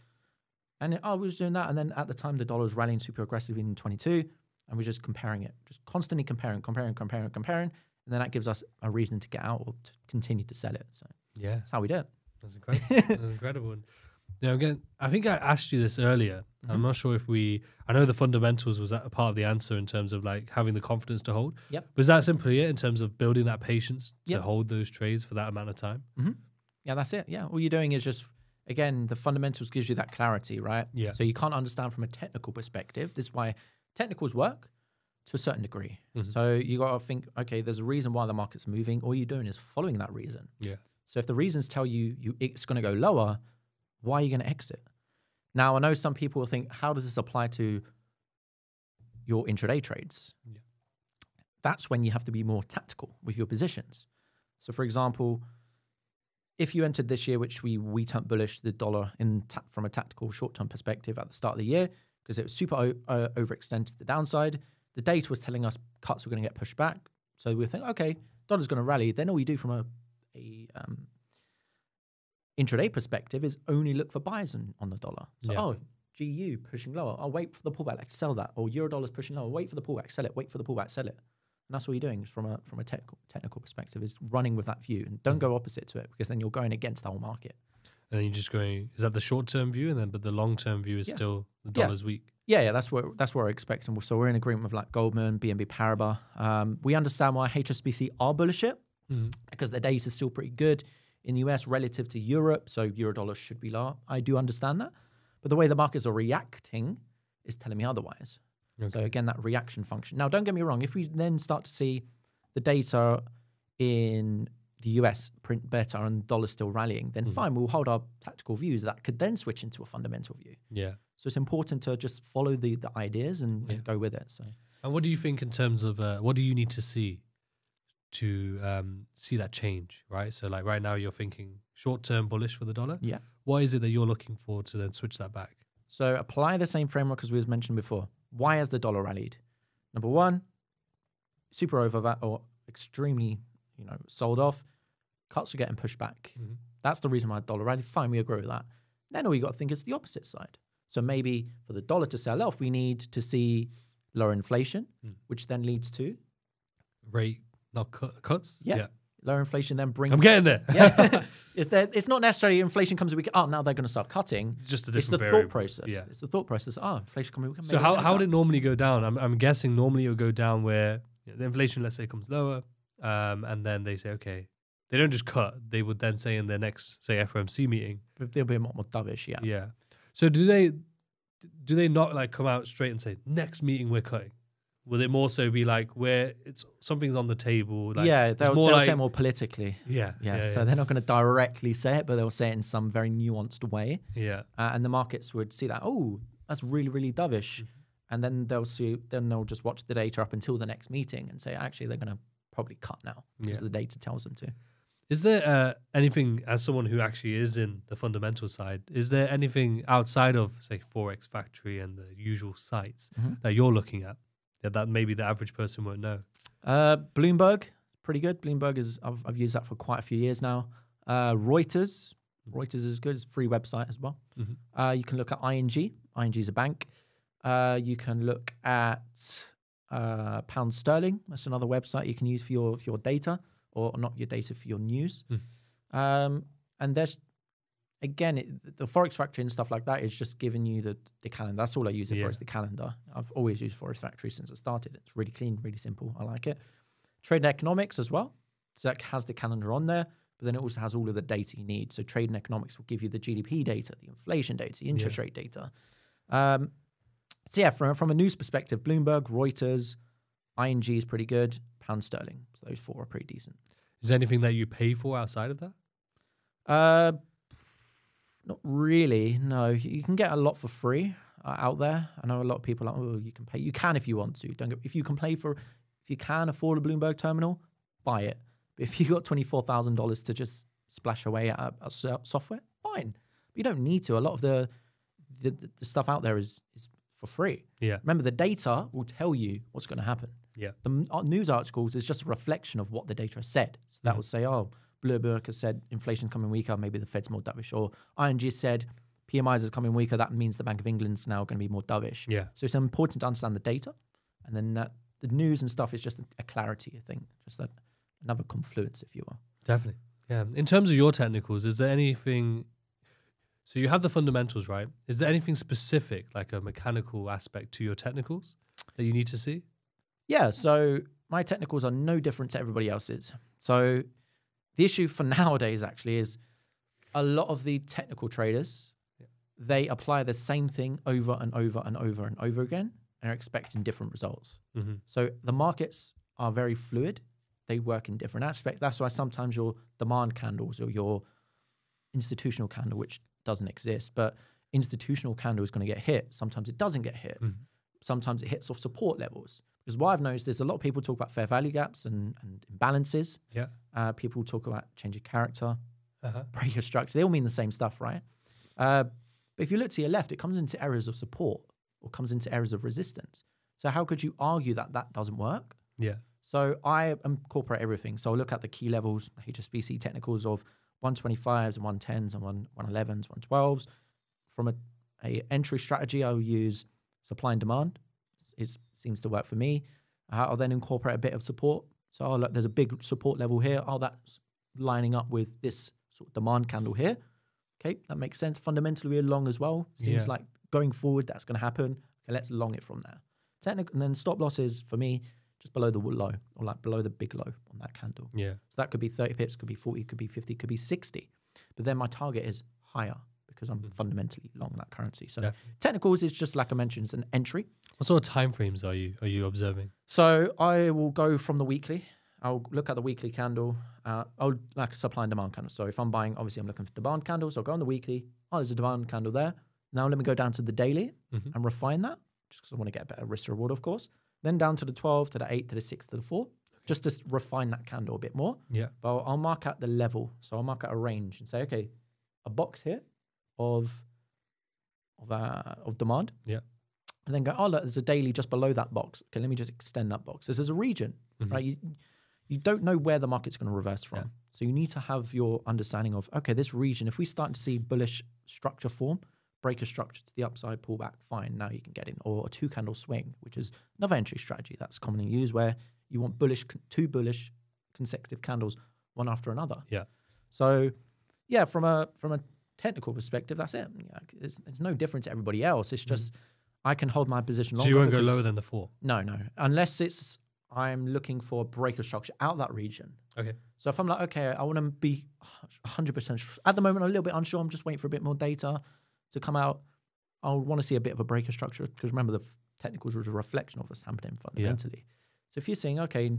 And then, oh, we were just doing that. And then at the time, the dollar was rallying super aggressively in twenty-two. And we're just comparing it. Just constantly comparing, comparing, comparing, comparing. And then that gives us a reason to get out or to continue to sell it. So yeah, that's how we did it. That's incredible. That's incredible. Now, again, I think I asked you this earlier. Mm-hmm. I'm not sure if we... I know the fundamentals was a part of the answer in terms of like having the confidence to hold. Yep. Was that simply it in terms of building that patience to yep. hold those trades for that amount of time? Mm-hmm. Yeah, that's it. Yeah. All you're doing is just, again, the fundamentals gives you that clarity, right? Yeah. So you can't understand from a technical perspective. This is why technicals work to a certain degree. Mm-hmm. So you got to think, okay, there's a reason why the market's moving. All you're doing is following that reason. Yeah. So if the reasons tell you, you it's going to go lower, why are you going to exit? Now, I know some people will think, how does this apply to your intraday trades? Yeah. That's when you have to be more tactical with your positions. So for example, if you entered this year, which we, we turned bullish the dollar in ta from a tactical short-term perspective at the start of the year, because it was super uh, overextended to the downside. The data was telling us cuts were going to get pushed back. So we were thinking, okay, dollar's going to rally. Then all you do from a a um, intraday perspective is only look for buys on, on the dollar. So, yeah. oh, G U pushing lower. I'll wait for the pullback, like sell that. Or euro dollar's pushing lower. Wait for the pullback, sell it. Wait for the pullback, sell it. And that's what you're doing from a from a technical, technical perspective, is running with that view. And don't go opposite to it, because then you're going against the whole market. And then you're just going, is that the short-term view? And then, but the long-term view is yeah. still the dollar's yeah. weak. Yeah, yeah, that's what that's what we're expecting. So we're in agreement with like Goldman, B N P Paribas. Um, we understand why H S B C are bullish it. Mm. Because their data is still pretty good in the U S relative to Europe, so euro dollar should be lower. I do understand that, but the way the markets are reacting is telling me otherwise. Okay. So again, that reaction function. Now, don't get me wrong. If we then start to see the data in the U S print better and the dollar still rallying, then mm. fine, we'll hold our tactical views. That could then switch into a fundamental view. Yeah. So it's important to just follow the the ideas and, yeah. and go with it. So. And what do you think in terms of uh, what do you need to see to um, see that change, right? So like right now you're thinking short-term bullish for the dollar. Yeah. What is it that you're looking for to then switch that back? So apply the same framework as we was mentioned before. Why has the dollar rallied? Number one, super over or extremely, you know, sold off. Cuts are getting pushed back. Mm-hmm. That's the reason why the dollar rallied. Fine, we agree with that. Then all you got to think is the opposite side. So maybe for the dollar to sell off, we need to see lower inflation, mm. which then leads to? Rate. Not cut, cuts? Yeah. yeah. Lower inflation then brings... I'm getting there. yeah. It's, there, it's not necessarily inflation comes week. Oh, now they're going to start cutting. It's just a different It's the variable. thought process. Yeah. It's the thought process. Oh, inflation coming... So how, how would it normally go down? I'm, I'm guessing normally it would go down where the inflation, let's say, comes lower. Um, and then they say, okay, they don't just cut. They would then say in their next, say, F O M C meeting... But they'll be a lot more dovish, yeah. Yeah. So do they, do they not like come out straight and say, next meeting we're cutting? Will it more so be like where it's something's on the table? Like yeah, they'll, more they'll like, say more politically. Yeah, yeah. yeah so yeah. they're not going to directly say it, but they'll say it in some very nuanced way. Yeah, uh, and the markets would see that. Oh, that's really, really dovish, mm-hmm. and then they'll see. Then they'll just watch the data up until the next meeting and say, actually, they're going to probably cut now because yeah. the data tells them to. Is there uh, anything, as someone who actually is in the fundamental side, is there anything outside of say Forex Factory and the usual sites mm-hmm. that you're looking at? that, that maybe the average person won't know? Uh, Bloomberg, pretty good. Bloomberg is, I've, I've used that for quite a few years now. Uh, Reuters, Reuters is good. It's a free website as well. Mm-hmm. Uh, you can look at I N G. I N G is a bank. Uh, you can look at uh, Pound Sterling. That's another website you can use for your for your data, or not your data, for your news. Mm. Um, and there's, again, it, the Forex Factory and stuff like that is just giving you the, the calendar. That's all I use it yeah. for, is the calendar. I've always used Forex Factory since I started. It's really clean, really simple. I like it. Trade and Economics as well. So that has the calendar on there, but then it also has all of the data you need. So Trade and Economics will give you the G D P data, the inflation data, the interest yeah. rate data. Um, so yeah, from, from a news perspective, Bloomberg, Reuters, I N G is pretty good, Pound Sterling. So those four are pretty decent. Is there anything that you pay for outside of that? Uh, not really, no. You can get a lot for free uh, out there. I know a lot of people are like, oh, you can pay. You can if you want to. Don't get, if you can play for, if you can afford a Bloomberg terminal, buy it. But if you got twenty-four thousand dollars to just splash away at a, a software, fine. But you don't need to. A lot of the the, the stuff out there is is for free. Yeah. Remember, the data will tell you what's going to happen. Yeah. The news articles is just a reflection of what the data has said. So that yeah. will say, oh, Bloomberg has said inflation coming weaker, maybe the Fed's more dovish. Or I N G said P M Is is coming weaker, that means the Bank of England's now going to be more dovish. Yeah. So it's important to understand the data. And then that the news and stuff is just a clarity, I think. Just that another confluence, if you will. Definitely. Yeah. In terms of your technicals, is there anything... So you have the fundamentals, right? Is there anything specific, like a mechanical aspect to your technicals that you need to see? Yeah, so my technicals are no different to everybody else's. So the issue for nowadays actually is a lot of the technical traders, yeah. they apply the same thing over and over and over and over again and are expecting different results. Mm-hmm. So the markets are very fluid. They work in different aspects. That's why sometimes your demand candles or your institutional candle, which doesn't exist, but institutional candle is going to get hit. Sometimes it doesn't get hit. Mm-hmm. Sometimes it hits off support levels. Because what I've noticed is a lot of people talk about fair value gaps and, and imbalances. Yeah. Uh, people talk about change of character, uh-huh. break of structure. They all mean the same stuff, right? Uh, but if you look to your left, it comes into areas of support or comes into areas of resistance. So how could you argue that that doesn't work? Yeah. So I incorporate everything. So I look at the key levels, H S B C technicals of one twenty-fives and one tens and one elevens, one twelves. From a, a entry strategy, I'll use supply and demand. It seems to work for me. Uh, I'll then incorporate a bit of support. So oh, look, there's a big support level here. Oh, that's lining up with this sort of demand candle here. Okay, that makes sense. Fundamentally, we're long as well. Seems yeah. like going forward, that's going to happen. Okay, let's long it from there. Technical, and then stop losses for me, just below the low or like below the big low on that candle. Yeah. So that could be thirty pips, could be forty, could be fifty, could be sixty. But then my target is higher, because I'm fundamentally long that currency. So yeah. technicals is just, like I mentioned, it's an entry. What sort of timeframes are you are you observing? So I will go from the weekly. I'll look at the weekly candle. Uh, I'll like a supply and demand candle. So if I'm buying, obviously I'm looking for demand candles. So I'll go on the weekly. Oh, there's a demand candle there. Now let me go down to the daily mm-hmm. and refine that, just because I want to get a better risk reward, of course. Then down to the twelve, to the eight, to the six, to the four, just to refine that candle a bit more. Yeah. But I'll, I'll mark out the level. So I'll mark out a range and say, okay, a box here of of uh, of demand. Yeah. And then go, oh, look, there's a daily just below that box. Okay, let me just extend that box. This is a region, mm-hmm. right? You, you don't know where the market's going to reverse from. Yeah. So you need to have your understanding of, okay, this region, if we start to see bullish structure form, break a structure to the upside, pull back, fine, now you can get in. Or a two-candle swing, which is another entry strategy that's commonly used, where you want bullish, two bullish consecutive candles, one after another. Yeah. So, yeah, from a from a technical perspective, that's it. Yeah, it's, it's no different to everybody else. It's just... Mm. I can hold my position longer. So you won't go lower than the four? No, no. Unless it's I'm looking for a break of structure out that region. Okay. So if I'm like, okay, I want to be one hundred percent sure. At the moment, I'm a little bit unsure. I'm just waiting for a bit more data to come out. I want to see a bit of a break of structure, because remember, the technicals was a reflection of what's happening fundamentally. Yeah. So if you're seeing, okay,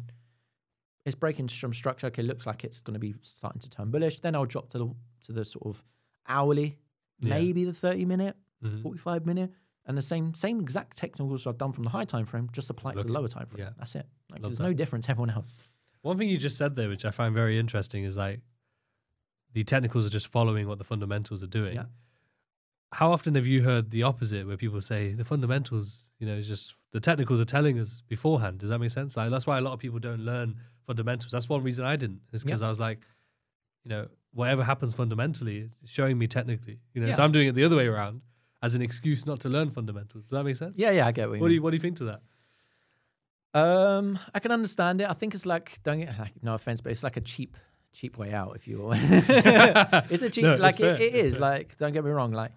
it's breaking some structure, okay, looks like it's going to be starting to turn bullish, then I'll drop to the, to the sort of hourly, yeah. maybe the thirty-minute, mm-hmm. forty-five-minute, and the same same exact technicals I've done from the high time frame, just apply it Look to the lower time frame. Yeah. That's it. Like, there's that. No difference to everyone else. One thing you just said there, which I find very interesting, is like the technicals are just following what the fundamentals are doing. Yeah. How often have you heard the opposite, where people say the fundamentals, you know, is just the technicals are telling us beforehand. Does that make sense? Like, that's why a lot of people don't learn fundamentals. That's one reason I didn't, is because yeah. I was like, you know, whatever happens fundamentally, it's showing me technically. You know, yeah. So I'm doing it the other way around as an excuse not to learn fundamentals. Does that make sense? Yeah, yeah, I get what you what mean. Do you, what do you think to that? Um, I can understand it. I think it's like, don't get, no offense, but it's like a cheap, cheap way out, if you will. It's a cheap, no, like it, it is, fair. Like, don't get me wrong. Like,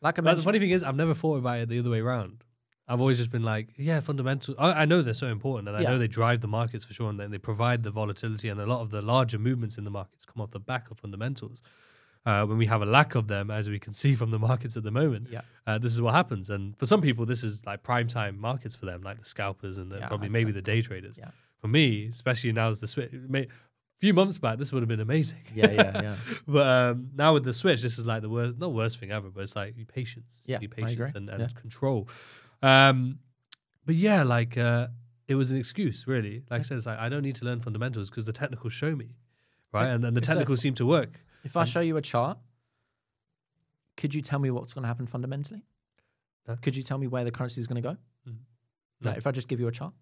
like I mentioned. The funny thing is, I've never thought about it the other way around. I've always just been like, yeah, fundamentals. I, I know they're so important, and I yeah. know they drive the markets for sure, and then they provide the volatility, and a lot of the larger movements in the markets come off the back of fundamentals. Uh, when we have a lack of them, as we can see from the markets at the moment, yeah. uh, this is what happens. And for some people, this is like prime time markets for them, like the scalpers and the, yeah, probably I, maybe I, the day traders. Yeah. For me, especially now as the switch, a few months back, this would have been amazing. Yeah, yeah, yeah. But um, now with the switch, this is like the worst, not worst thing ever, but it's like patience, yeah, be patience and, and yeah. control. Um, but yeah, like uh, it was an excuse, really. Like yeah. I said, it's like, I don't need to learn fundamentals because the technicals show me, right? It, and then the technicals seem to work. If I show you a chart, could you tell me what's going to happen fundamentally? No. Could you tell me where the currency is going to go? Mm. No. Like if I just give you a chart?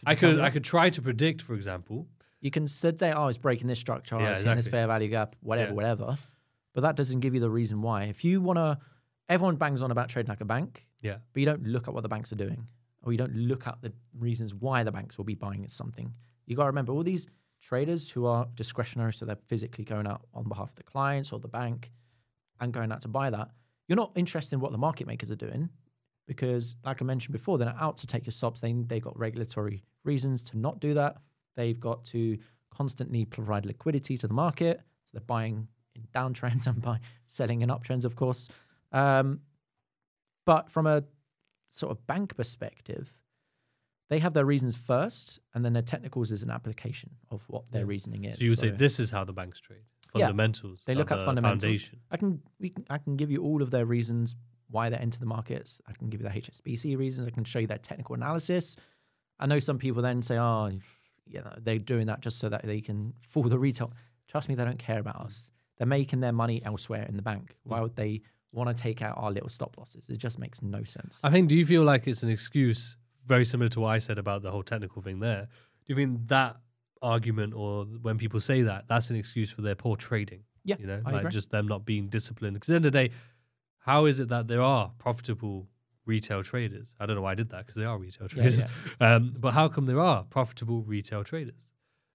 Could you I could I could try to predict, for example. You can say, oh, it's breaking this structure, yeah, it's exactly. hitting this fair value gap, whatever, yeah. whatever. But that doesn't give you the reason why. If you want to, everyone bangs on about trading like a bank, yeah. but you don't look at what the banks are doing, or you don't look at the reasons why the banks will be buying at something. You got to remember, all these traders who are discretionary, so they're physically going out on behalf of the clients or the bank and going out to buy that. You're not interested in what the market makers are doing because, like I mentioned before, they're not out to take your stops. They, they've got regulatory reasons to not do that. They've got to constantly provide liquidity to the market. So they're buying in downtrends and by selling in uptrends, of course. Um, but from a sort of bank perspective, they have their reasons first, and then their technicals is an application of what their yeah. reasoning is. So you would so, say this is how the banks trade. Fundamentals. Yeah, they look at the fundamentals. Foundation. I can, we can, I can give you all of their reasons why they enter the markets. I can give you the H S B C reasons. I can show you their technical analysis. I know some people then say, "Oh, you know, they're doing that just so that they can fool the retail." Trust me, they don't care about us. They're making their money elsewhere in the bank. Why would they want to take out our little stop losses? It just makes no sense. I think. Do you feel like it's an excuse? Very similar to what I said about the whole technical thing there. Do you mean that argument, or when people say that, that's an excuse for their poor trading? Yeah, you know, I like agree. Just them not being disciplined. Because at the end of the day, how is it that there are profitable retail traders? I don't know why I did that because they are retail traders. Yeah, yeah. Um, but how come there are profitable retail traders?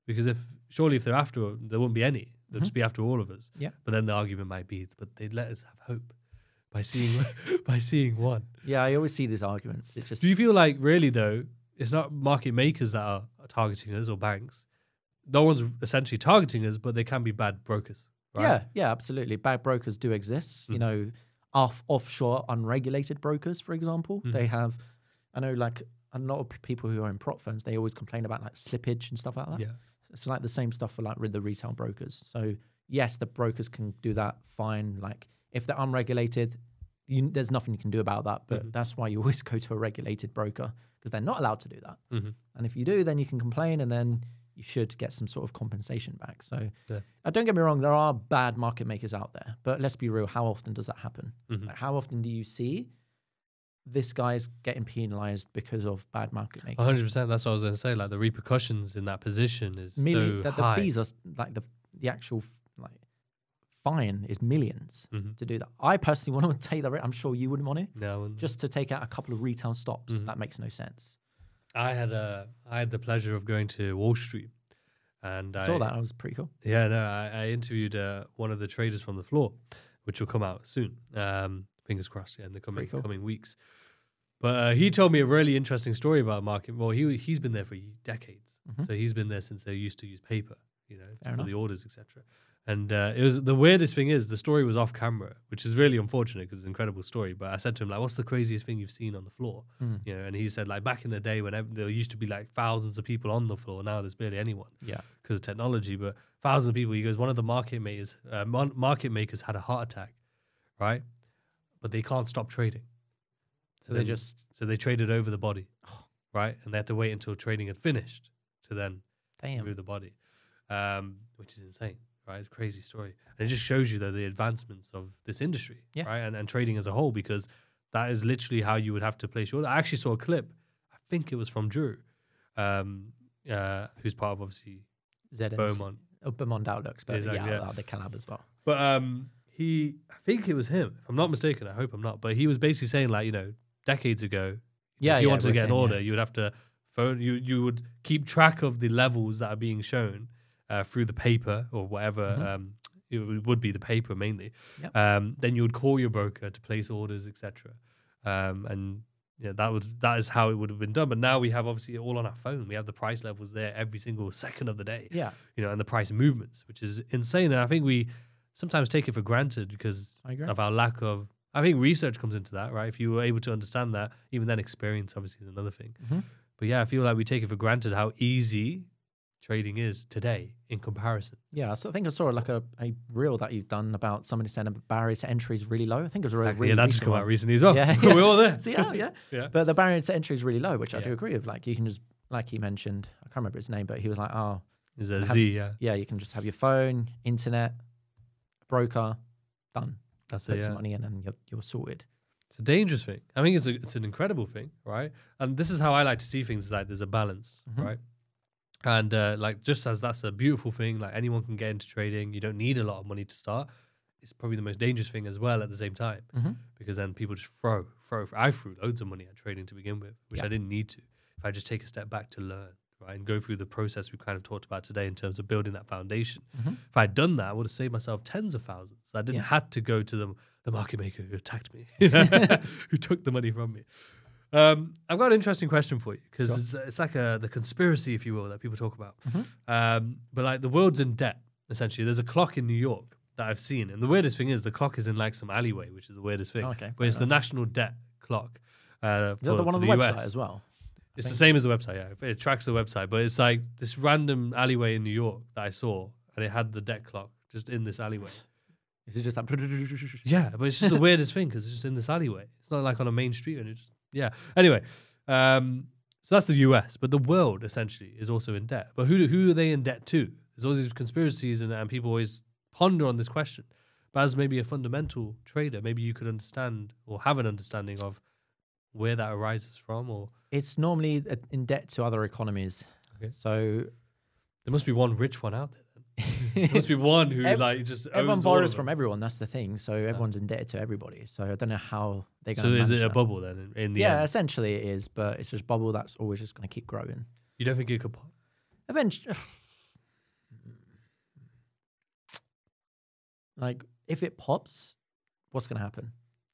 Because if surely if they're after, there won't be any. They'll mm-hmm. just be after all of us. Yeah. But then the argument might be, but they let us have hope. By seeing, by seeing one. Yeah, I always see these arguments. It just. Do you feel like really though, it's not market makers that are targeting us or banks? No one's essentially targeting us, but they can be bad brokers. Right? Yeah, yeah, absolutely. Bad brokers do exist. Mm. You know, off offshore unregulated brokers, for example, mm. they have. I know, like a lot of people who are in prop firms, they always complain about like slippage and stuff like that. Yeah, it's like the same stuff for like the retail brokers. So yes, the brokers can do that fine. Like. If they're unregulated, you, there's nothing you can do about that. But mm-hmm. that's why you always go to a regulated broker because they're not allowed to do that. Mm-hmm. And if you do, then you can complain and then you should get some sort of compensation back. So yeah. uh, don't get me wrong, there are bad market makers out there. But let's be real, how often does that happen? Mm-hmm. Like, how often do you see this guy's getting penalized because of bad market making? one hundred percent, that's what I was going to say. Like the repercussions in that position is merely so that high. The fees are like the, the actual... like. Fine is millions mm-hmm. to do that. I personally want to take that. I'm sure you wouldn't want to. No, I wouldn't. Just to take out a couple of retail stops. Mm-hmm. That makes no sense. I had a I had the pleasure of going to Wall Street, and I saw I, that. That was pretty cool. Yeah, no, I, I interviewed uh, one of the traders from the floor, which will come out soon. Um, fingers crossed. Yeah, in the coming cool. coming weeks. But uh, he told me a really interesting story about market. Well, he he's been there for decades, mm-hmm. so he's been there since they used to use paper, you know, Fair for enough. The orders, et cetera. And uh, it was the weirdest thing is the story was off camera, which is really unfortunate because it's an incredible story. But I said to him, like, what's the craziest thing you've seen on the floor? Mm. You know, and he said, like, back in the day when there used to be like thousands of people on the floor. Now there's barely anyone. Yeah, because of technology. But thousands of people. He goes, one of the market makers, uh, market makers had a heart attack, right? But they can't stop trading. So, so they, they just so they traded over the body, right? And they had to wait until trading had finished to then Damn. Move the body, um, which is insane. Right, it's a crazy story. And it just shows you, though, the advancements of this industry, yeah. right? And, and trading as a whole, because that is literally how you would have to place your order. I actually saw a clip. I think it was from Drew, um, uh, who's part of obviously Z M C. Beaumont. Oh, Beaumont Outlooks, but exactly, yeah, yeah. the collab as well. But um, he, I think it was him, if I'm not mistaken, I hope I'm not, but he was basically saying, like, you know, decades ago, yeah, if you yeah, wanted to get saying, an order, yeah. you would have to phone, you, you would keep track of the levels that are being shown uh, through the paper or whatever, mm-hmm. um, it would be the paper mainly. Yep. Um, then you would call your broker to place orders, et cetera. Um, and yeah, that would that is how it would have been done. But now we have obviously all on our phone. We have the price levels there every single second of the day. Yeah, you know, and the price movements, which is insane. And I think we sometimes take it for granted because of our lack of. I think research comes into that, right? If you were able to understand that, even then, experience obviously is another thing. Mm-hmm. But yeah, I feel like we take it for granted how easy trading is today in comparison. Yeah, so I think I saw like a, a reel that you've done about somebody saying the barrier to entry is really low. I think it was a exactly. really yeah, that just came out recently as well. Yeah, yeah. We're all there. See, oh, yeah. yeah. But the barrier to entry is really low, which yeah. I do agree with. Like you can just, like he mentioned, I can't remember his name, but he was like, oh. Is that Z, yeah. Yeah, you can just have your phone, internet, broker, done. That's Put it, yeah. some money in and you're, you're sorted. It's a dangerous thing. I mean, it's, a, it's an incredible thing, right? And this is how I like to see things, like there's a balance, mm-hmm. right? And uh, like, just as that's a beautiful thing, like anyone can get into trading, you don't need a lot of money to start. It's probably the most dangerous thing as well at the same time, mm-hmm. because then people just throw, throw. I threw loads of money at trading to begin with, which yeah. I didn't need to. If I just take a step back to learn, right, and go through the process we kind of talked about today in terms of building that foundation. Mm-hmm. If I'd done that, I would have saved myself tens of thousands. I didn't yeah. have to go to the, the market maker who attacked me, who took the money from me. Um, I've got an interesting question for you because sure. it's, it's like a, the conspiracy, if you will, that people talk about. Mm-hmm. um, but like the world's in debt, essentially. There's a clock in New York that I've seen. And the weirdest thing is the clock is in like some alleyway, which is the weirdest thing. Okay, but it's the national debt clock. Uh, for, is that the one on the, the website U S as well? I it's think. the same as the website, yeah. It tracks the website, but it's like this random alleyway in New York that I saw and it had the debt clock just in this alleyway. Is it just that? Yeah, but it's just the weirdest thing because it's just in this alleyway. It's not like on a main street and it's Yeah. Anyway, um, so that's the U S, but the world essentially is also in debt. But who who are they in debt to? There's all these conspiracies, and, and people always ponder on this question. But as maybe a fundamental trader, maybe you could understand or have an understanding of where that arises from. Or it's normally in debt to other economies. Okay. So there must be one rich one out there. There must be one who Every, like just owns everyone borrows from everyone. That's the thing. So everyone's indebted to everybody. So I don't know how they're going. So is it a that. bubble then? In, in the yeah, end? Essentially it is, but it's just a bubble that's always just going to keep growing. You don't think it could pop? Eventually, like if it pops, what's going to happen?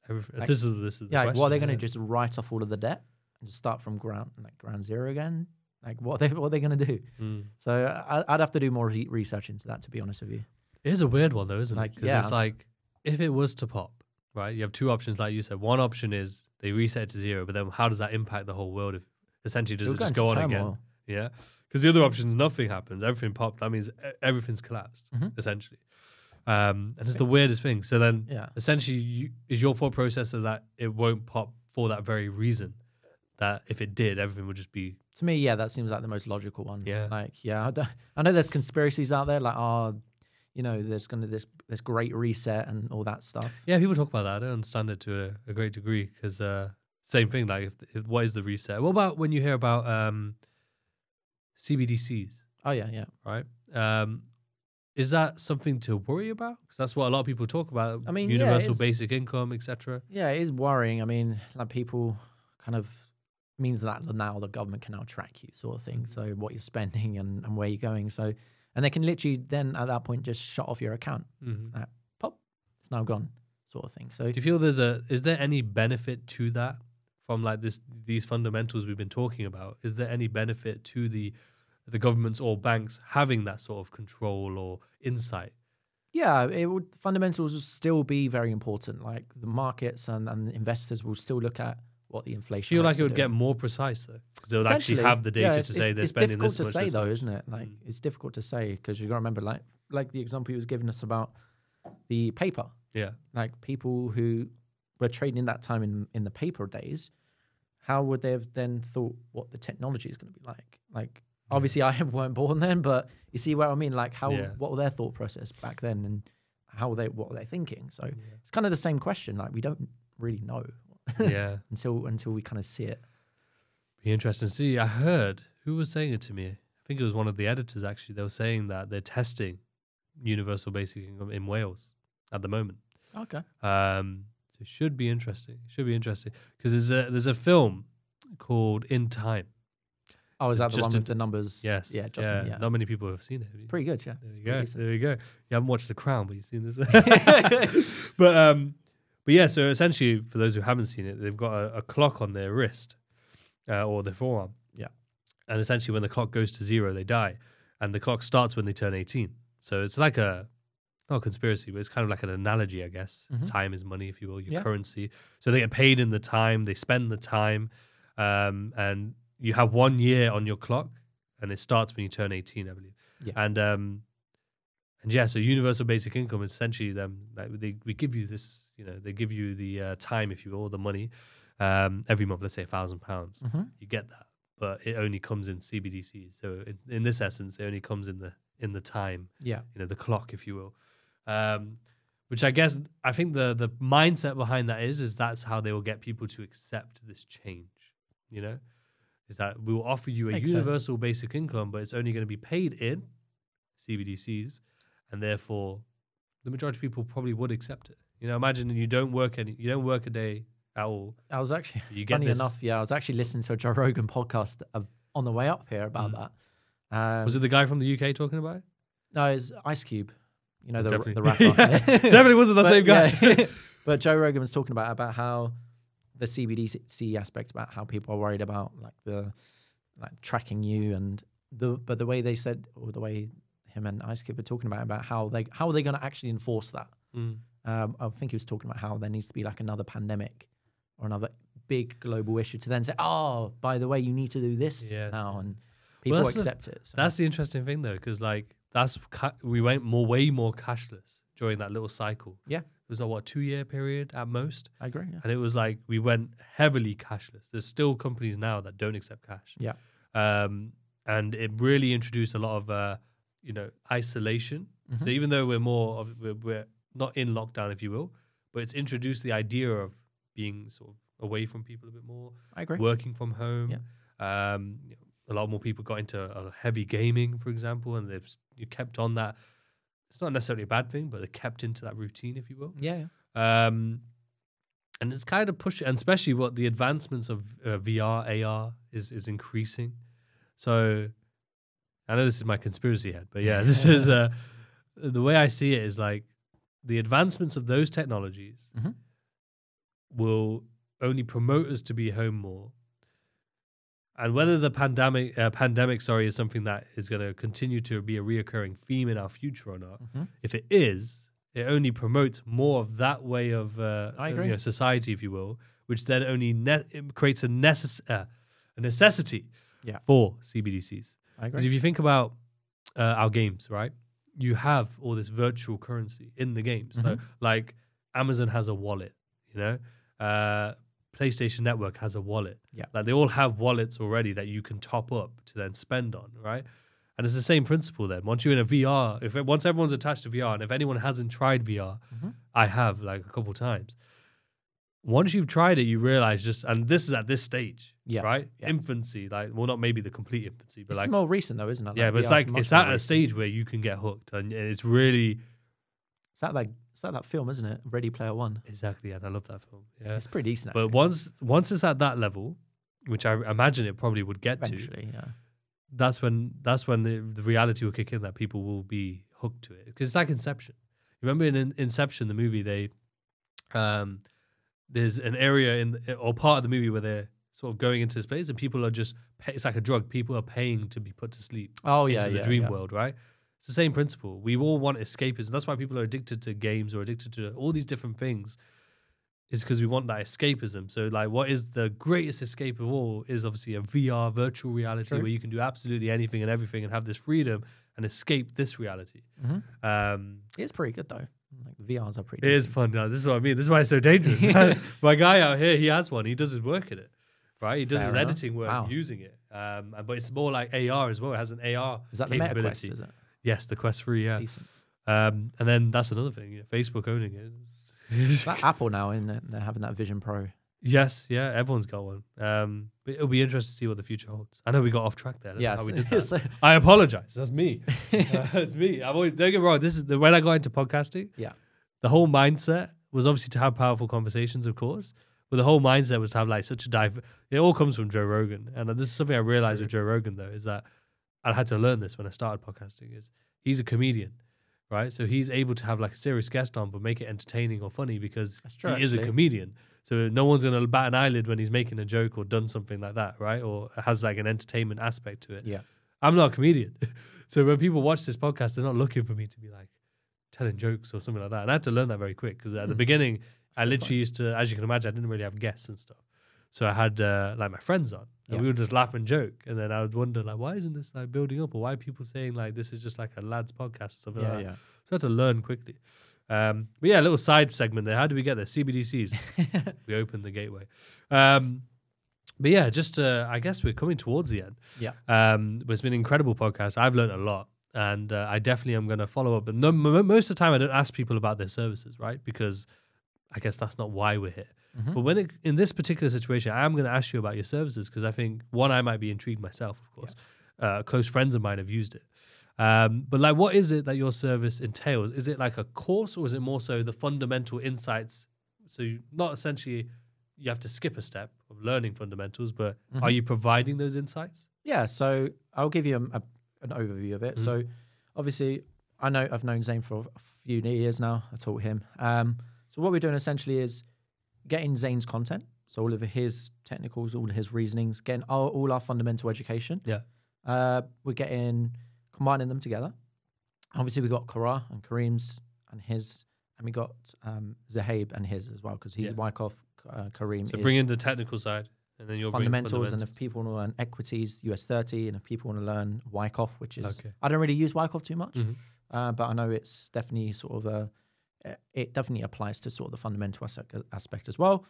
Everything, like, this is this is the yeah. Question, like, what are they going to yeah. just write off all of the debt and just start from ground like ground zero again? Like, what are they, what are they going to do? Mm. So I, I'd have to do more re research into that, to be honest with you. It is a weird one, though, isn't like, it? Because yeah. it's like, if it was to pop, right, you have two options, like you said. One option is they reset it to zero, but then how does that impact the whole world? If essentially, does You're it just go on turmoil. again? Yeah. Because the other option is nothing happens. Everything popped. That means everything's collapsed, mm-hmm. essentially. Um, and it's the weirdest thing. So then, yeah. essentially, you, is your thought process of that it won't pop for that very reason? That if it did, everything would just be... To me, yeah, that seems like the most logical one. Yeah. Like, yeah, I, don't, I know there's conspiracies out there, like, oh, you know, there's going to this this great reset and all that stuff. Yeah, people talk about that. I don't understand it to a, a great degree because uh, same thing, like, if, if, what is the reset? What about when you hear about um, C B D Cs? Oh, yeah, yeah. Right? Um, is that something to worry about? Because that's what a lot of people talk about. I mean, universal yeah, basic income, et cetera. Yeah, it is worrying. I mean, like, people kind of... means that now the government can now track you, sort of thing. So what you're spending and, and where you're going. So, and they can literally then at that point just shut off your account. Mm-hmm. Like, pop, it's now gone, sort of thing. So do you feel there's a, is there any benefit to that from like this, these fundamentals we've been talking about? Is there any benefit to the, the governments or banks having that sort of control or insight? Yeah, it would, fundamentals will still be very important. Like the markets and, and investors will still look at what the inflation. I feel like it would doing. get more precise though, because they would actually have the data yeah, to say they're spending this much. It's difficult to say though, much. isn't it? Like mm. it's difficult to say because you got to remember, like like the example he was giving us about the paper. Yeah, like people who were trading in that time in in the paper days, how would they have then thought what the technology is going to be like? Like obviously I weren't born then, but you see what I mean? Like how yeah. what were their thought process back then, and how were they what were they thinking? So yeah. it's kind of the same question. Like we don't really know. yeah until until we kind of see it. Be interesting to see. I heard, who was saying it to me? I think it was one of the editors, actually. They were saying that they're testing universal basic income in Wales at the moment. Okay. Um, so it should be interesting. It should be interesting. Because there's a, there's a film called In Time. Oh, is that the one with the numbers? Yes. Yeah, Justin, yeah. yeah. Not many people have seen it. Have it's pretty good, yeah. There you go. Decent. There you go. You haven't watched The Crown, but you've seen this. but, um, but yeah, so essentially, for those who haven't seen it, they've got a, a clock on their wrist uh, or their forearm. Yeah. And essentially, when the clock goes to zero, they die. And the clock starts when they turn eighteen. So it's like a, not a conspiracy, but it's kind of like an analogy, I guess. Mm-hmm. Time is money, if you will, your yeah. currency. So they get paid in the time, they spend the time, um, and you have one year on your clock, and it starts when you turn eighteen, I believe. Yeah. And um, and yeah, so universal basic income is essentially them. Like they we give you this, you know, they give you the uh, time, if you will, the money um, every month. Let's say a thousand pounds, you get that, but it only comes in C B D Cs. So it, in this essence, it only comes in the in the time. Yeah, you know, the clock, if you will. Um, which I guess I think the the mindset behind that is is that's how they will get people to accept this change. You know. Is that we will offer you a Makes universal sense. basic income, but it's only going to be paid in C B D Cs, and therefore the majority of people probably would accept it. You know, imagine you don't work any, you don't work a day at all. I was actually you funny get enough, yeah. I was actually listening to a Joe Rogan podcast uh, on the way up here about mm. that. Um, was it the guy from the U K talking about it? No, it's Ice Cube. You know, the definitely. the rapper. yeah. Definitely wasn't the but, same guy. Yeah. But Joe Rogan was talking about about how. The C B D C aspect about how people are worried about like the like tracking you and the but the way they said or the way him and Ice Cube were talking about about how they how are they going to actually enforce that? Mm. Um, I think he was talking about how there needs to be like another pandemic or another big global issue to then say, oh, by the way, you need to do this yes. now, and people well, accept the, it. So. That's the interesting thing though, because like that's we went more way more cashless during that little cycle. Yeah. It was like, what, a two-year period at most? I agree, yeah. And it was like we went heavily cashless. There's still companies now that don't accept cash. Yeah. Um, and it really introduced a lot of, uh, you know, isolation. Mm-hmm. So even though we're more of, we're, we're not in lockdown, if you will, but it's introduced the idea of being sort of away from people a bit more. I agree. Working from home. Yeah. Um, you know, a lot more people got into uh, heavy gaming, for example, and they've you kept on that. It's not necessarily a bad thing, but they're kept into that routine, if you will. Yeah. yeah. Um, and it's kind of pushing, and especially what the advancements of uh, V R, A R is is increasing. So I know this is my conspiracy head, but yeah, this is uh, the way I see it is like the advancements of those technologies mm-hmm. will only promote us to be home more. And whether the pandemic, uh, pandemic, sorry, is something that is going to continue to be a reoccurring theme in our future or not, mm-hmm. if it is, it only promotes more of that way of uh, I agree. You know, society, if you will, which then only ne it creates a, necess uh, a necessity yeah. for C B D Cs. I agree. Because if you think about uh, our games, right, you have all this virtual currency in the games. Mm-hmm. So, like Amazon has a wallet, you know? Uh, PlayStation Network has a wallet. Yeah. Like they all have wallets already that you can top up to then spend on, right? And it's the same principle then. Once you're in a V R, if it, once everyone's attached to V R, and if anyone hasn't tried V R, mm-hmm. I have like a couple times. Once you've tried it, you realize just, and this is at this stage, yeah. right? Yeah. Infancy, like, well, not maybe the complete infancy, but it's like. It's more recent though, isn't it? Like yeah, but V R's it's like, it's at recent. a stage where you can get hooked and it's really. It's that like. It's like that film, isn't it? Ready Player One. Exactly, and I love that film. Yeah, it's pretty decent. Actually. But once once it's at that level, which I imagine it probably would get Eventually, to, yeah. that's when that's when the, the reality will kick in that people will be hooked to it because it's like Inception. Remember in, in Inception, the movie, they um, there's an area in or part of the movie where they're sort of going into this place and people are just pay, it's like a drug. People are paying to be put to sleep. Oh yeah, into yeah, the dream yeah. world, right? It's the same principle. We all want escapism. That's why people are addicted to games or addicted to all these different things is because we want that escapism. So like what is the greatest escape of all is obviously a V R virtual reality True. where you can do absolutely anything and everything and have this freedom and escape this reality. Mm-hmm. um, it's pretty good though. Like V Rs are pretty good. It decent. is fun. No, this is what I mean. This is why it's so dangerous. My guy out here, he has one. He does his work in it. Right, he does Fair his enough. editing work wow. using it. Um, but it's more like A R as well. It has an A R Is that capability. the Meta Quest, is it? Yes, the Quest three, yeah. Um, and then that's another thing, you know, Facebook owning it. It's like Apple now, isn't it? They're having that Vision Pro. Yes, yeah, everyone's got one. Um, but it'll be interesting to see what the future holds. I know we got off track there. Yeah, how we did that. I apologize. That's me. uh, it's me. I've always, don't get me wrong. This is the, when I got into podcasting. Yeah, the whole mindset was obviously to have powerful conversations, of course. But the whole mindset was to have like such a dive. It all comes from Joe Rogan, and this is something I realized sure. with Joe Rogan though is that I had to learn this when I started podcasting. Is he's a comedian. Right, so he's able to have like a serious guest on, but make it entertaining or funny because true, he actually. is a comedian. So no one's gonna bat an eyelid when he's making a joke or done something like that, right? Or has like an entertainment aspect to it. Yeah, I'm not a comedian, so when people watch this podcast, they're not looking for me to be like telling jokes or something like that. And I had to learn that very quick because at mm. the beginning, That's I literally fun. used to, as you can imagine, I didn't really have guests and stuff. So I had uh, like my friends on, and yeah. we would just laugh and joke, and then I would wonder like, why isn't this like building up, or why are people saying like this is just like a lads podcast or something yeah, like yeah. that? So I had to learn quickly. Um, but yeah, a little side segment there. How do we get there? C B D Cs. We opened the gateway. Um, but yeah, just uh, I guess we're coming towards the end. Yeah, um, but it's been an incredible podcast. I've learned a lot, and uh, I definitely am going to follow up. But no, most of the time, I don't ask people about their services, right? Because I guess that's not why we're here. Mm-hmm. But when it, in this particular situation, I am going to ask you about your services because I think, one, I might be intrigued myself, of course. Yeah. Uh, close friends of mine have used it. Um, but like, what is it that your service entails? Is it like a course, or is it more so the fundamental insights? So you, not essentially you have to skip a step of learning fundamentals, but mm-hmm. are you providing those insights? Yeah, so I'll give you a, a, an overview of it. Mm-hmm. So obviously, I know I've known Zane for a few years now. I taught him. Um, so what we're doing essentially is getting Zane's content, so all of his technicals, all of his reasonings, getting our, all our fundamental education. Yeah, uh, we're getting combining them together. Obviously, we got Kara and Kareem's and his, and we got um, Zahab and his as well because he's yeah. Wyckoff. Uh, Kareem. So is bring in the technical side, and then you're fundamentals, fundamentals. And if people want to learn equities, U S thirty, and if people want to learn Wyckoff, which is okay. I don't really use Wyckoff too much, mm-hmm. uh, but I know it's definitely sort of a. It definitely applies to sort of the fundamental aspect as well.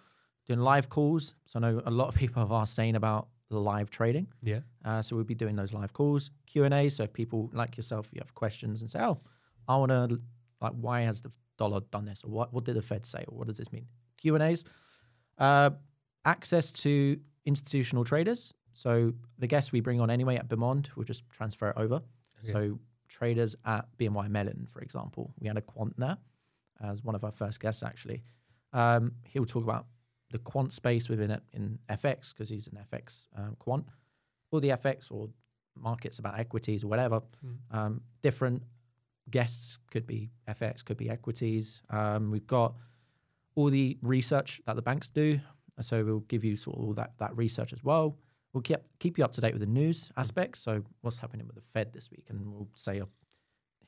Doing live calls. So I know a lot of people have asked Zane about live trading. Yeah. Uh, so we'll be doing those live calls. Q and A. So if people like yourself, you have questions and say, oh, I want to, like, why has the dollar done this? Or what, what did the Fed say? Or what does this mean? Q and A's. Uh, access to institutional traders. So the guests we bring on anyway at Beaumont, we'll just transfer it over. Okay. So traders at B M Y Mellon, for example. We had a quant there as one of our first guests, actually. Um, he'll talk about the quant space within it in F X, because he's an F X um, quant, or the F X or markets about equities or whatever. Mm. Um, different guests could be F X, could be equities. Um, we've got all the research that the banks do. So we'll give you sort of all that, that research as well. We'll keep, keep you up to date with the news aspects. So what's happening with the Fed this week? And we'll say, oh,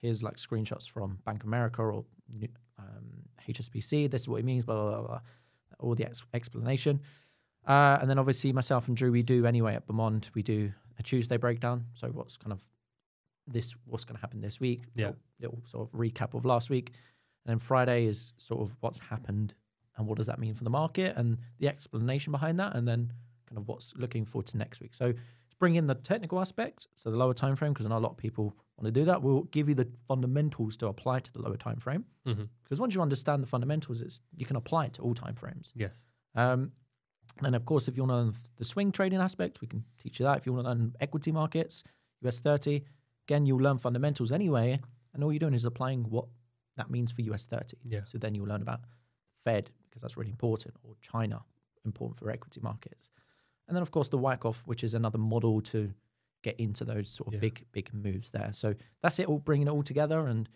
here's like screenshots from Bank of America or New Um, H S B C, this is what it means, blah, blah, blah, blah. All the ex explanation. Uh, and then obviously myself and Drew, we do anyway at Beaumont, we do a Tuesday breakdown. So what's kind of this, what's going to happen this week? Yeah. Little, little sort of recap of last week. And then Friday is sort of what's happened and what does that mean for the market and the explanation behind that. And then kind of what's looking forward to next week. So bring in the technical aspect. So the lower time frame, because I know a lot of people to do that, we'll give you the fundamentals to apply to the lower time frame, because mm-hmm. once you understand the fundamentals, it's you can apply it to all time frames. Yes. Um, and of course, if you want to learn the swing trading aspect, we can teach you that. If you want to learn equity markets, U S thirty, again, you'll learn fundamentals anyway, and all you're doing is applying what that means for U S thirty. Yeah. So then you'll learn about Fed, because that's really important, or China, important for equity markets. And then, of course, the Wyckoff, which is another model to get into those sort of yeah. big, big moves there. So that's it, all bringing it all together, and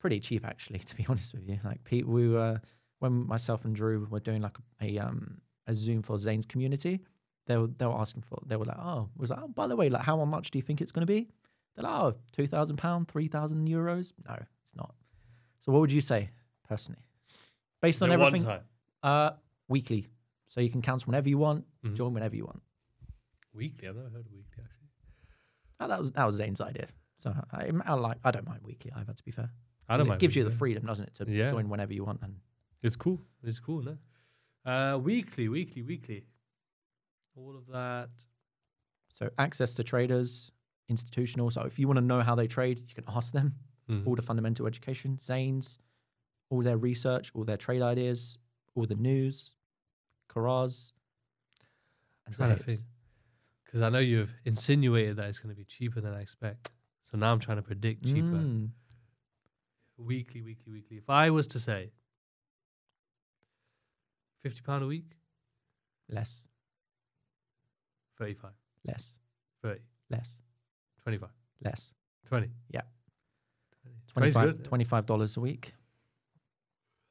pretty cheap, actually, to be honest with you. Like Pete, we were, when myself and Drew were doing like a, um, a Zoom for Zane's community, they were, they were asking for, they were like, oh, was like, oh, by the way, like how much do you think it's going to be? They're like, oh, two thousand pounds, three thousand euros. No, it's not. So what would you say personally? Based on no, everything? One time. Uh, weekly. So you can cancel whenever you want, mm-hmm. join whenever you want. Weekly? I've never heard of weekly, actually. Oh, that was that was Zane's idea. So I, I like I don't mind weekly either, to be fair. I don't mind. It gives weekly. you the freedom, doesn't it, to yeah. join whenever you want. And it's cool. It's cool, no? Uh, weekly, weekly, weekly. All of that. So access to traders, institutional. So if you want to know how they trade, you can ask them. Mm. All the fundamental education, Zane's, all their research, all their trade ideas, all the news, Karaz. I'm trying to think, because I know you've insinuated that it's going to be cheaper than I expect. So now I'm trying to predict cheaper. Mm. Weekly, weekly, weekly. If I was to say fifty pounds a week? Less. thirty-five. Less. thirty. Less. twenty-five. Less. twenty. Yeah. twenty-five dollars, twenty-five dollars a week.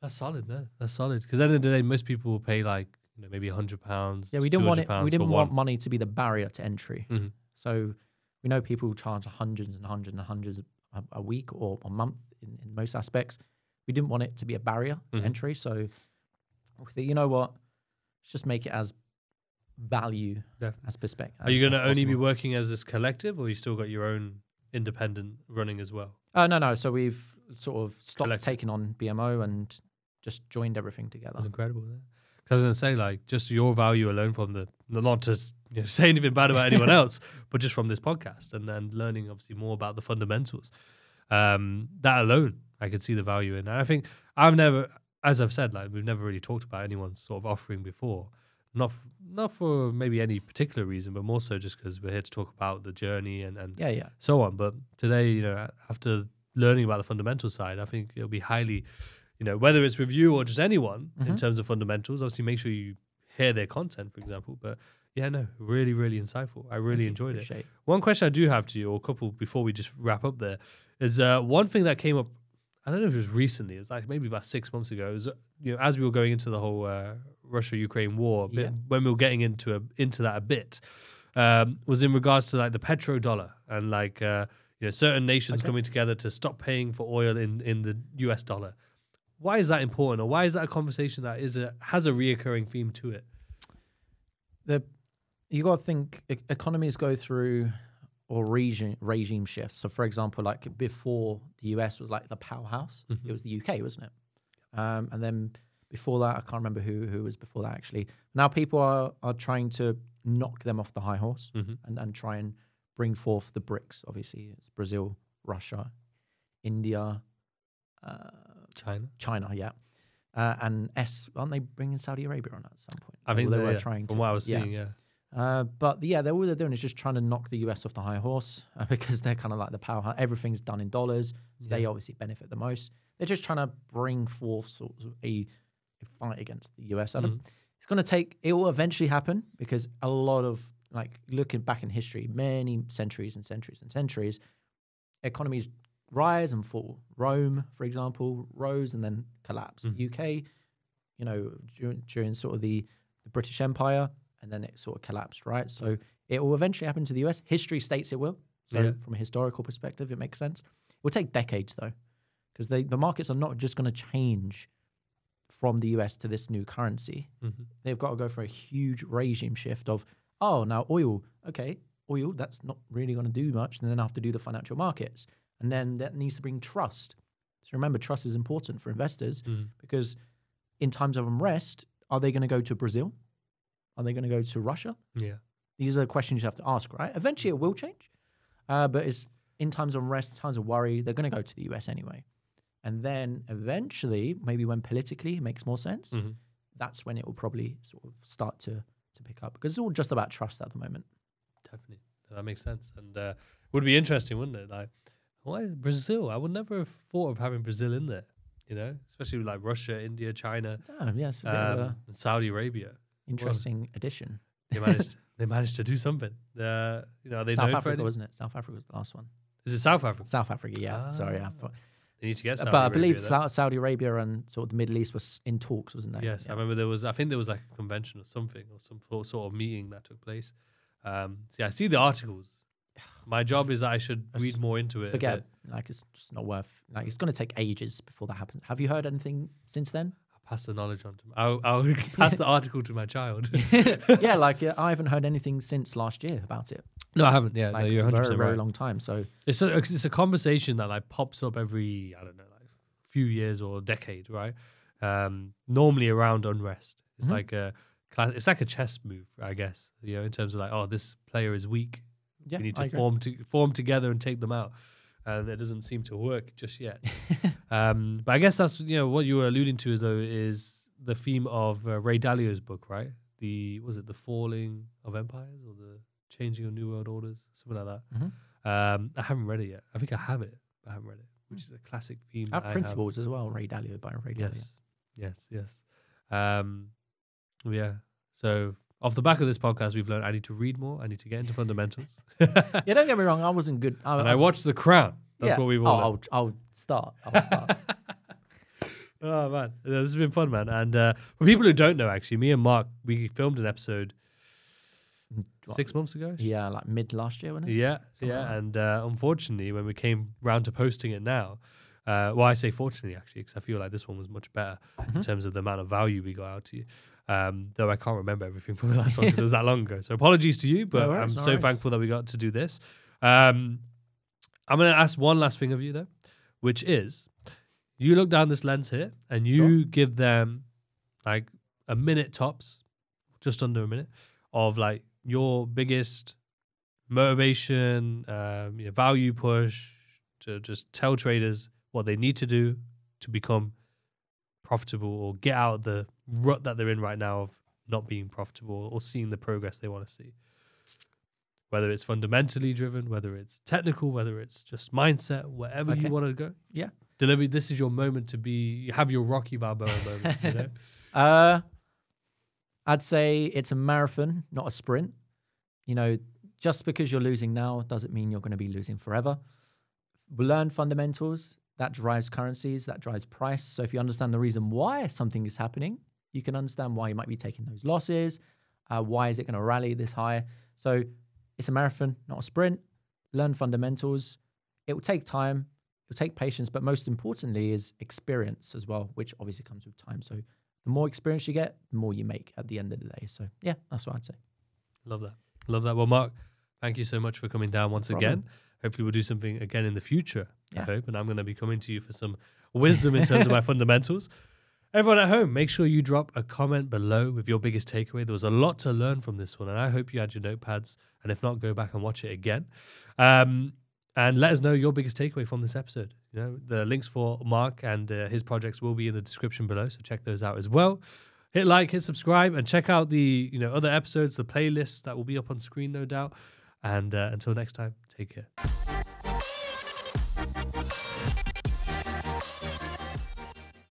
That's solid, no? That's solid. Because at the end of the day, most people will pay like, you know, maybe one hundred pounds. Yeah, we didn't want it. We didn't want one. money to be the barrier to entry. Mm-hmm. So we know people charge hundreds and hundreds and hundreds a, a week or a month in, in most aspects. We didn't want it to be a barrier to mm-hmm. entry. So we think, you know what? Let's just make it as value Definitely. as perspective. Are you going to only possible. be working as this collective, or you still got your own independent running as well? Uh, no, no. So we've sort of stopped collective. taking on B M O and just joined everything together. That's incredible. Yeah? Because I was going to say, like, just your value alone from the, not to you know, say anything bad about anyone else, but just from this podcast and then learning, obviously, more about the fundamentals. Um, that alone, I could see the value in. And I think I've never, as I've said, like, we've never really talked about anyone's sort of offering before. Not not for maybe any particular reason, but more so just because we're here to talk about the journey and, and yeah, yeah. so on. But today, you know, after learning about the fundamental side, I think it'll be highly... You know, whether it's with you or just anyone mm-hmm. in terms of fundamentals, obviously make sure you hear their content, for example. But yeah, no, really, really insightful. I really Thank enjoyed it. One question I do have to you, or a couple before we just wrap up there, is uh, one thing that came up, I don't know if it was recently, it's like maybe about six months ago, it was, you know, as we were going into the whole uh, Russia-Ukraine war, yeah. bit, when we were getting into a, into that a bit, um, was in regards to like the petrodollar and like, uh, you know, certain nations okay. coming together to stop paying for oil in, in the U S dollar. Why is that important, or why is that a conversation that is a has a reoccurring theme to it? The you got to think e economies go through or regime regime shifts. So, for example, like before the U S was like the powerhouse, mm-hmm. it was the U K, wasn't it? Um, and then before that, I can't remember who who was before that actually. Now people are are trying to knock them off the high horse mm-hmm. and and try and bring forth the BRICS. Obviously, it's Brazil, Russia, India. Uh, China, China, yeah, uh, and S. Aren't they bringing Saudi Arabia on at some point? I think they were yeah, trying. To, from what I was yeah. seeing, yeah. Uh, but yeah, they're, all they're doing is just trying to knock the U S off the high horse uh, because they're kind of like the powerhouse. Everything's done in dollars, so yeah. they obviously benefit the most. They're just trying to bring forth sort of a, a fight against the U S. Mm-hmm. And it's going to take. It will eventually happen because a lot of like looking back in history, many centuries and centuries and centuries, economies. Rise and fall. Rome, for example, rose and then collapsed. Mm. U K, you know, during, during sort of the, the British Empire, and then it sort of collapsed, right? So it will eventually happen to the U S. History states it will. So yeah. from a historical perspective, it makes sense. It will take decades, though, because the markets are not just going to change from the U S to this new currency. Mm-hmm. They've got to go for a huge regime shift of, oh, now oil, okay, oil, that's not really going to do much, and then I have to do the financial markets. And then that needs to bring trust. So remember, trust is important for investors mm. because in times of unrest, are they going to go to Brazil? Are they going to go to Russia? Yeah. These are the questions you have to ask, right? Eventually it will change. Uh, but it's in times of unrest, times of worry, they're going to go to the U S anyway. And then eventually, maybe when politically it makes more sense, mm-hmm. that's when it will probably sort of start to, to pick up. Because it's all just about trust at the moment. Definitely. That makes sense. And uh, would be interesting, wouldn't it? Like, why Brazil? I would never have thought of having Brazil in there, you know, especially with like Russia, India, China, oh, yes, um, a, and Saudi Arabia. Interesting well, addition. They managed. They managed to do something. Uh, you know, are they South known Africa, for wasn't it? South Africa was the last one. Is it South Africa? South Africa, yeah. Ah, sorry, I thought they need to get. Saudi but I believe Arabia, Saudi Arabia and sort of the Middle East was in talks, wasn't they? Yes, yeah. I remember there was. I think there was like a convention or something, or some sort of meeting that took place. Um, so yeah, I see the articles. My job is that I should read more into it. Forget, like it's just not worth. Like it's going to take ages before that happens. Have you heard anything since then? I'll pass the knowledge on to. I'll, I'll pass the article to my child. yeah, like uh, I haven't heard anything since last year about it. No, I haven't. Yeah, like, no, you're one hundred percent right. Very, very long time. So it's a, it's a conversation that like pops up every I don't know, like few years or decade, right? Um, normally around unrest. It's mm-hmm. like a class, it's like a chess move, I guess. You know, in terms of like, oh, this player is weak. Yeah, we need to I form to form together and take them out, and it doesn't seem to work just yet. um, but I guess that's you know what you were alluding to is though is the theme of uh, Ray Dalio's book, right? The was it the falling of empires or the changing of new world orders, something like that. Mm-hmm. um, I haven't read it yet. I think I have it. But I haven't read it, which is a classic theme. Our I have principles as well. Ray Dalio by Ray Dalio. Yes, yes, yes. Um, yeah. So off the back of this podcast, we've learned I need to read more. I need to get into fundamentals. Yeah, don't get me wrong. I wasn't good. I, and I, I watched The Crown. That's yeah. what we've all. Oh, I'll, I'll start. I'll start. Oh man, this has been fun, man. And uh, for people who don't know, actually, me and Mark, we filmed an episode what? six months ago. Yeah, like mid last year, wasn't it? Yeah, Something yeah. Like and uh, unfortunately, when we came round to posting it now, uh, well, I say fortunately actually, because I feel like this one was much better mm-hmm. in terms of the amount of value we got out to you. Um, though I can't remember everything from the last one because it was that long ago. So apologies to you, but no worries, I'm so worries. thankful that we got to do this. Um, I'm going to ask one last thing of you though, which is. You look down this lens here and you sure. give them like a minute tops, just under a minute, of like your biggest motivation, um, you know, value push to just tell traders what they need to do to become profitable or get out of the rut that they're in right now of not being profitable or seeing the progress they want to see. Whether it's fundamentally driven, whether it's technical, whether it's just mindset, wherever okay. you want to go. Yeah. Delivery, this is your moment to be, have your Rocky Balboa moment, you know? uh, I'd say it's a marathon, not a sprint. You know, just because you're losing now doesn't mean you're going to be losing forever. Learn fundamentals. That drives currencies. That drives price. So if you understand the reason why something is happening, you can understand why you might be taking those losses. Uh, why is it going to rally this high? So it's a marathon, not a sprint. Learn fundamentals. It will take time. It'll take patience, but most importantly is experience as well, which obviously comes with time. So the more experience you get, the more you make at the end of the day. So yeah, that's what I'd say. Love that. Love that. Well, Mark, thank you so much for coming down once again. Hopefully we'll do something again in the future, yeah. I hope. And I'm going to be coming to you for some wisdom in terms of my fundamentals. Everyone at home, make sure you drop a comment below with your biggest takeaway. There was a lot to learn from this one, and I hope you had your notepads. And if not, go back and watch it again. Um... And let us know your biggest takeaway from this episode. You know, the links for Mark and uh, his projects will be in the description below, so check those out as well. Hit like, hit subscribe, and check out the you know other episodes, the playlists that will be up on screen, no doubt. And uh, until next time, take care.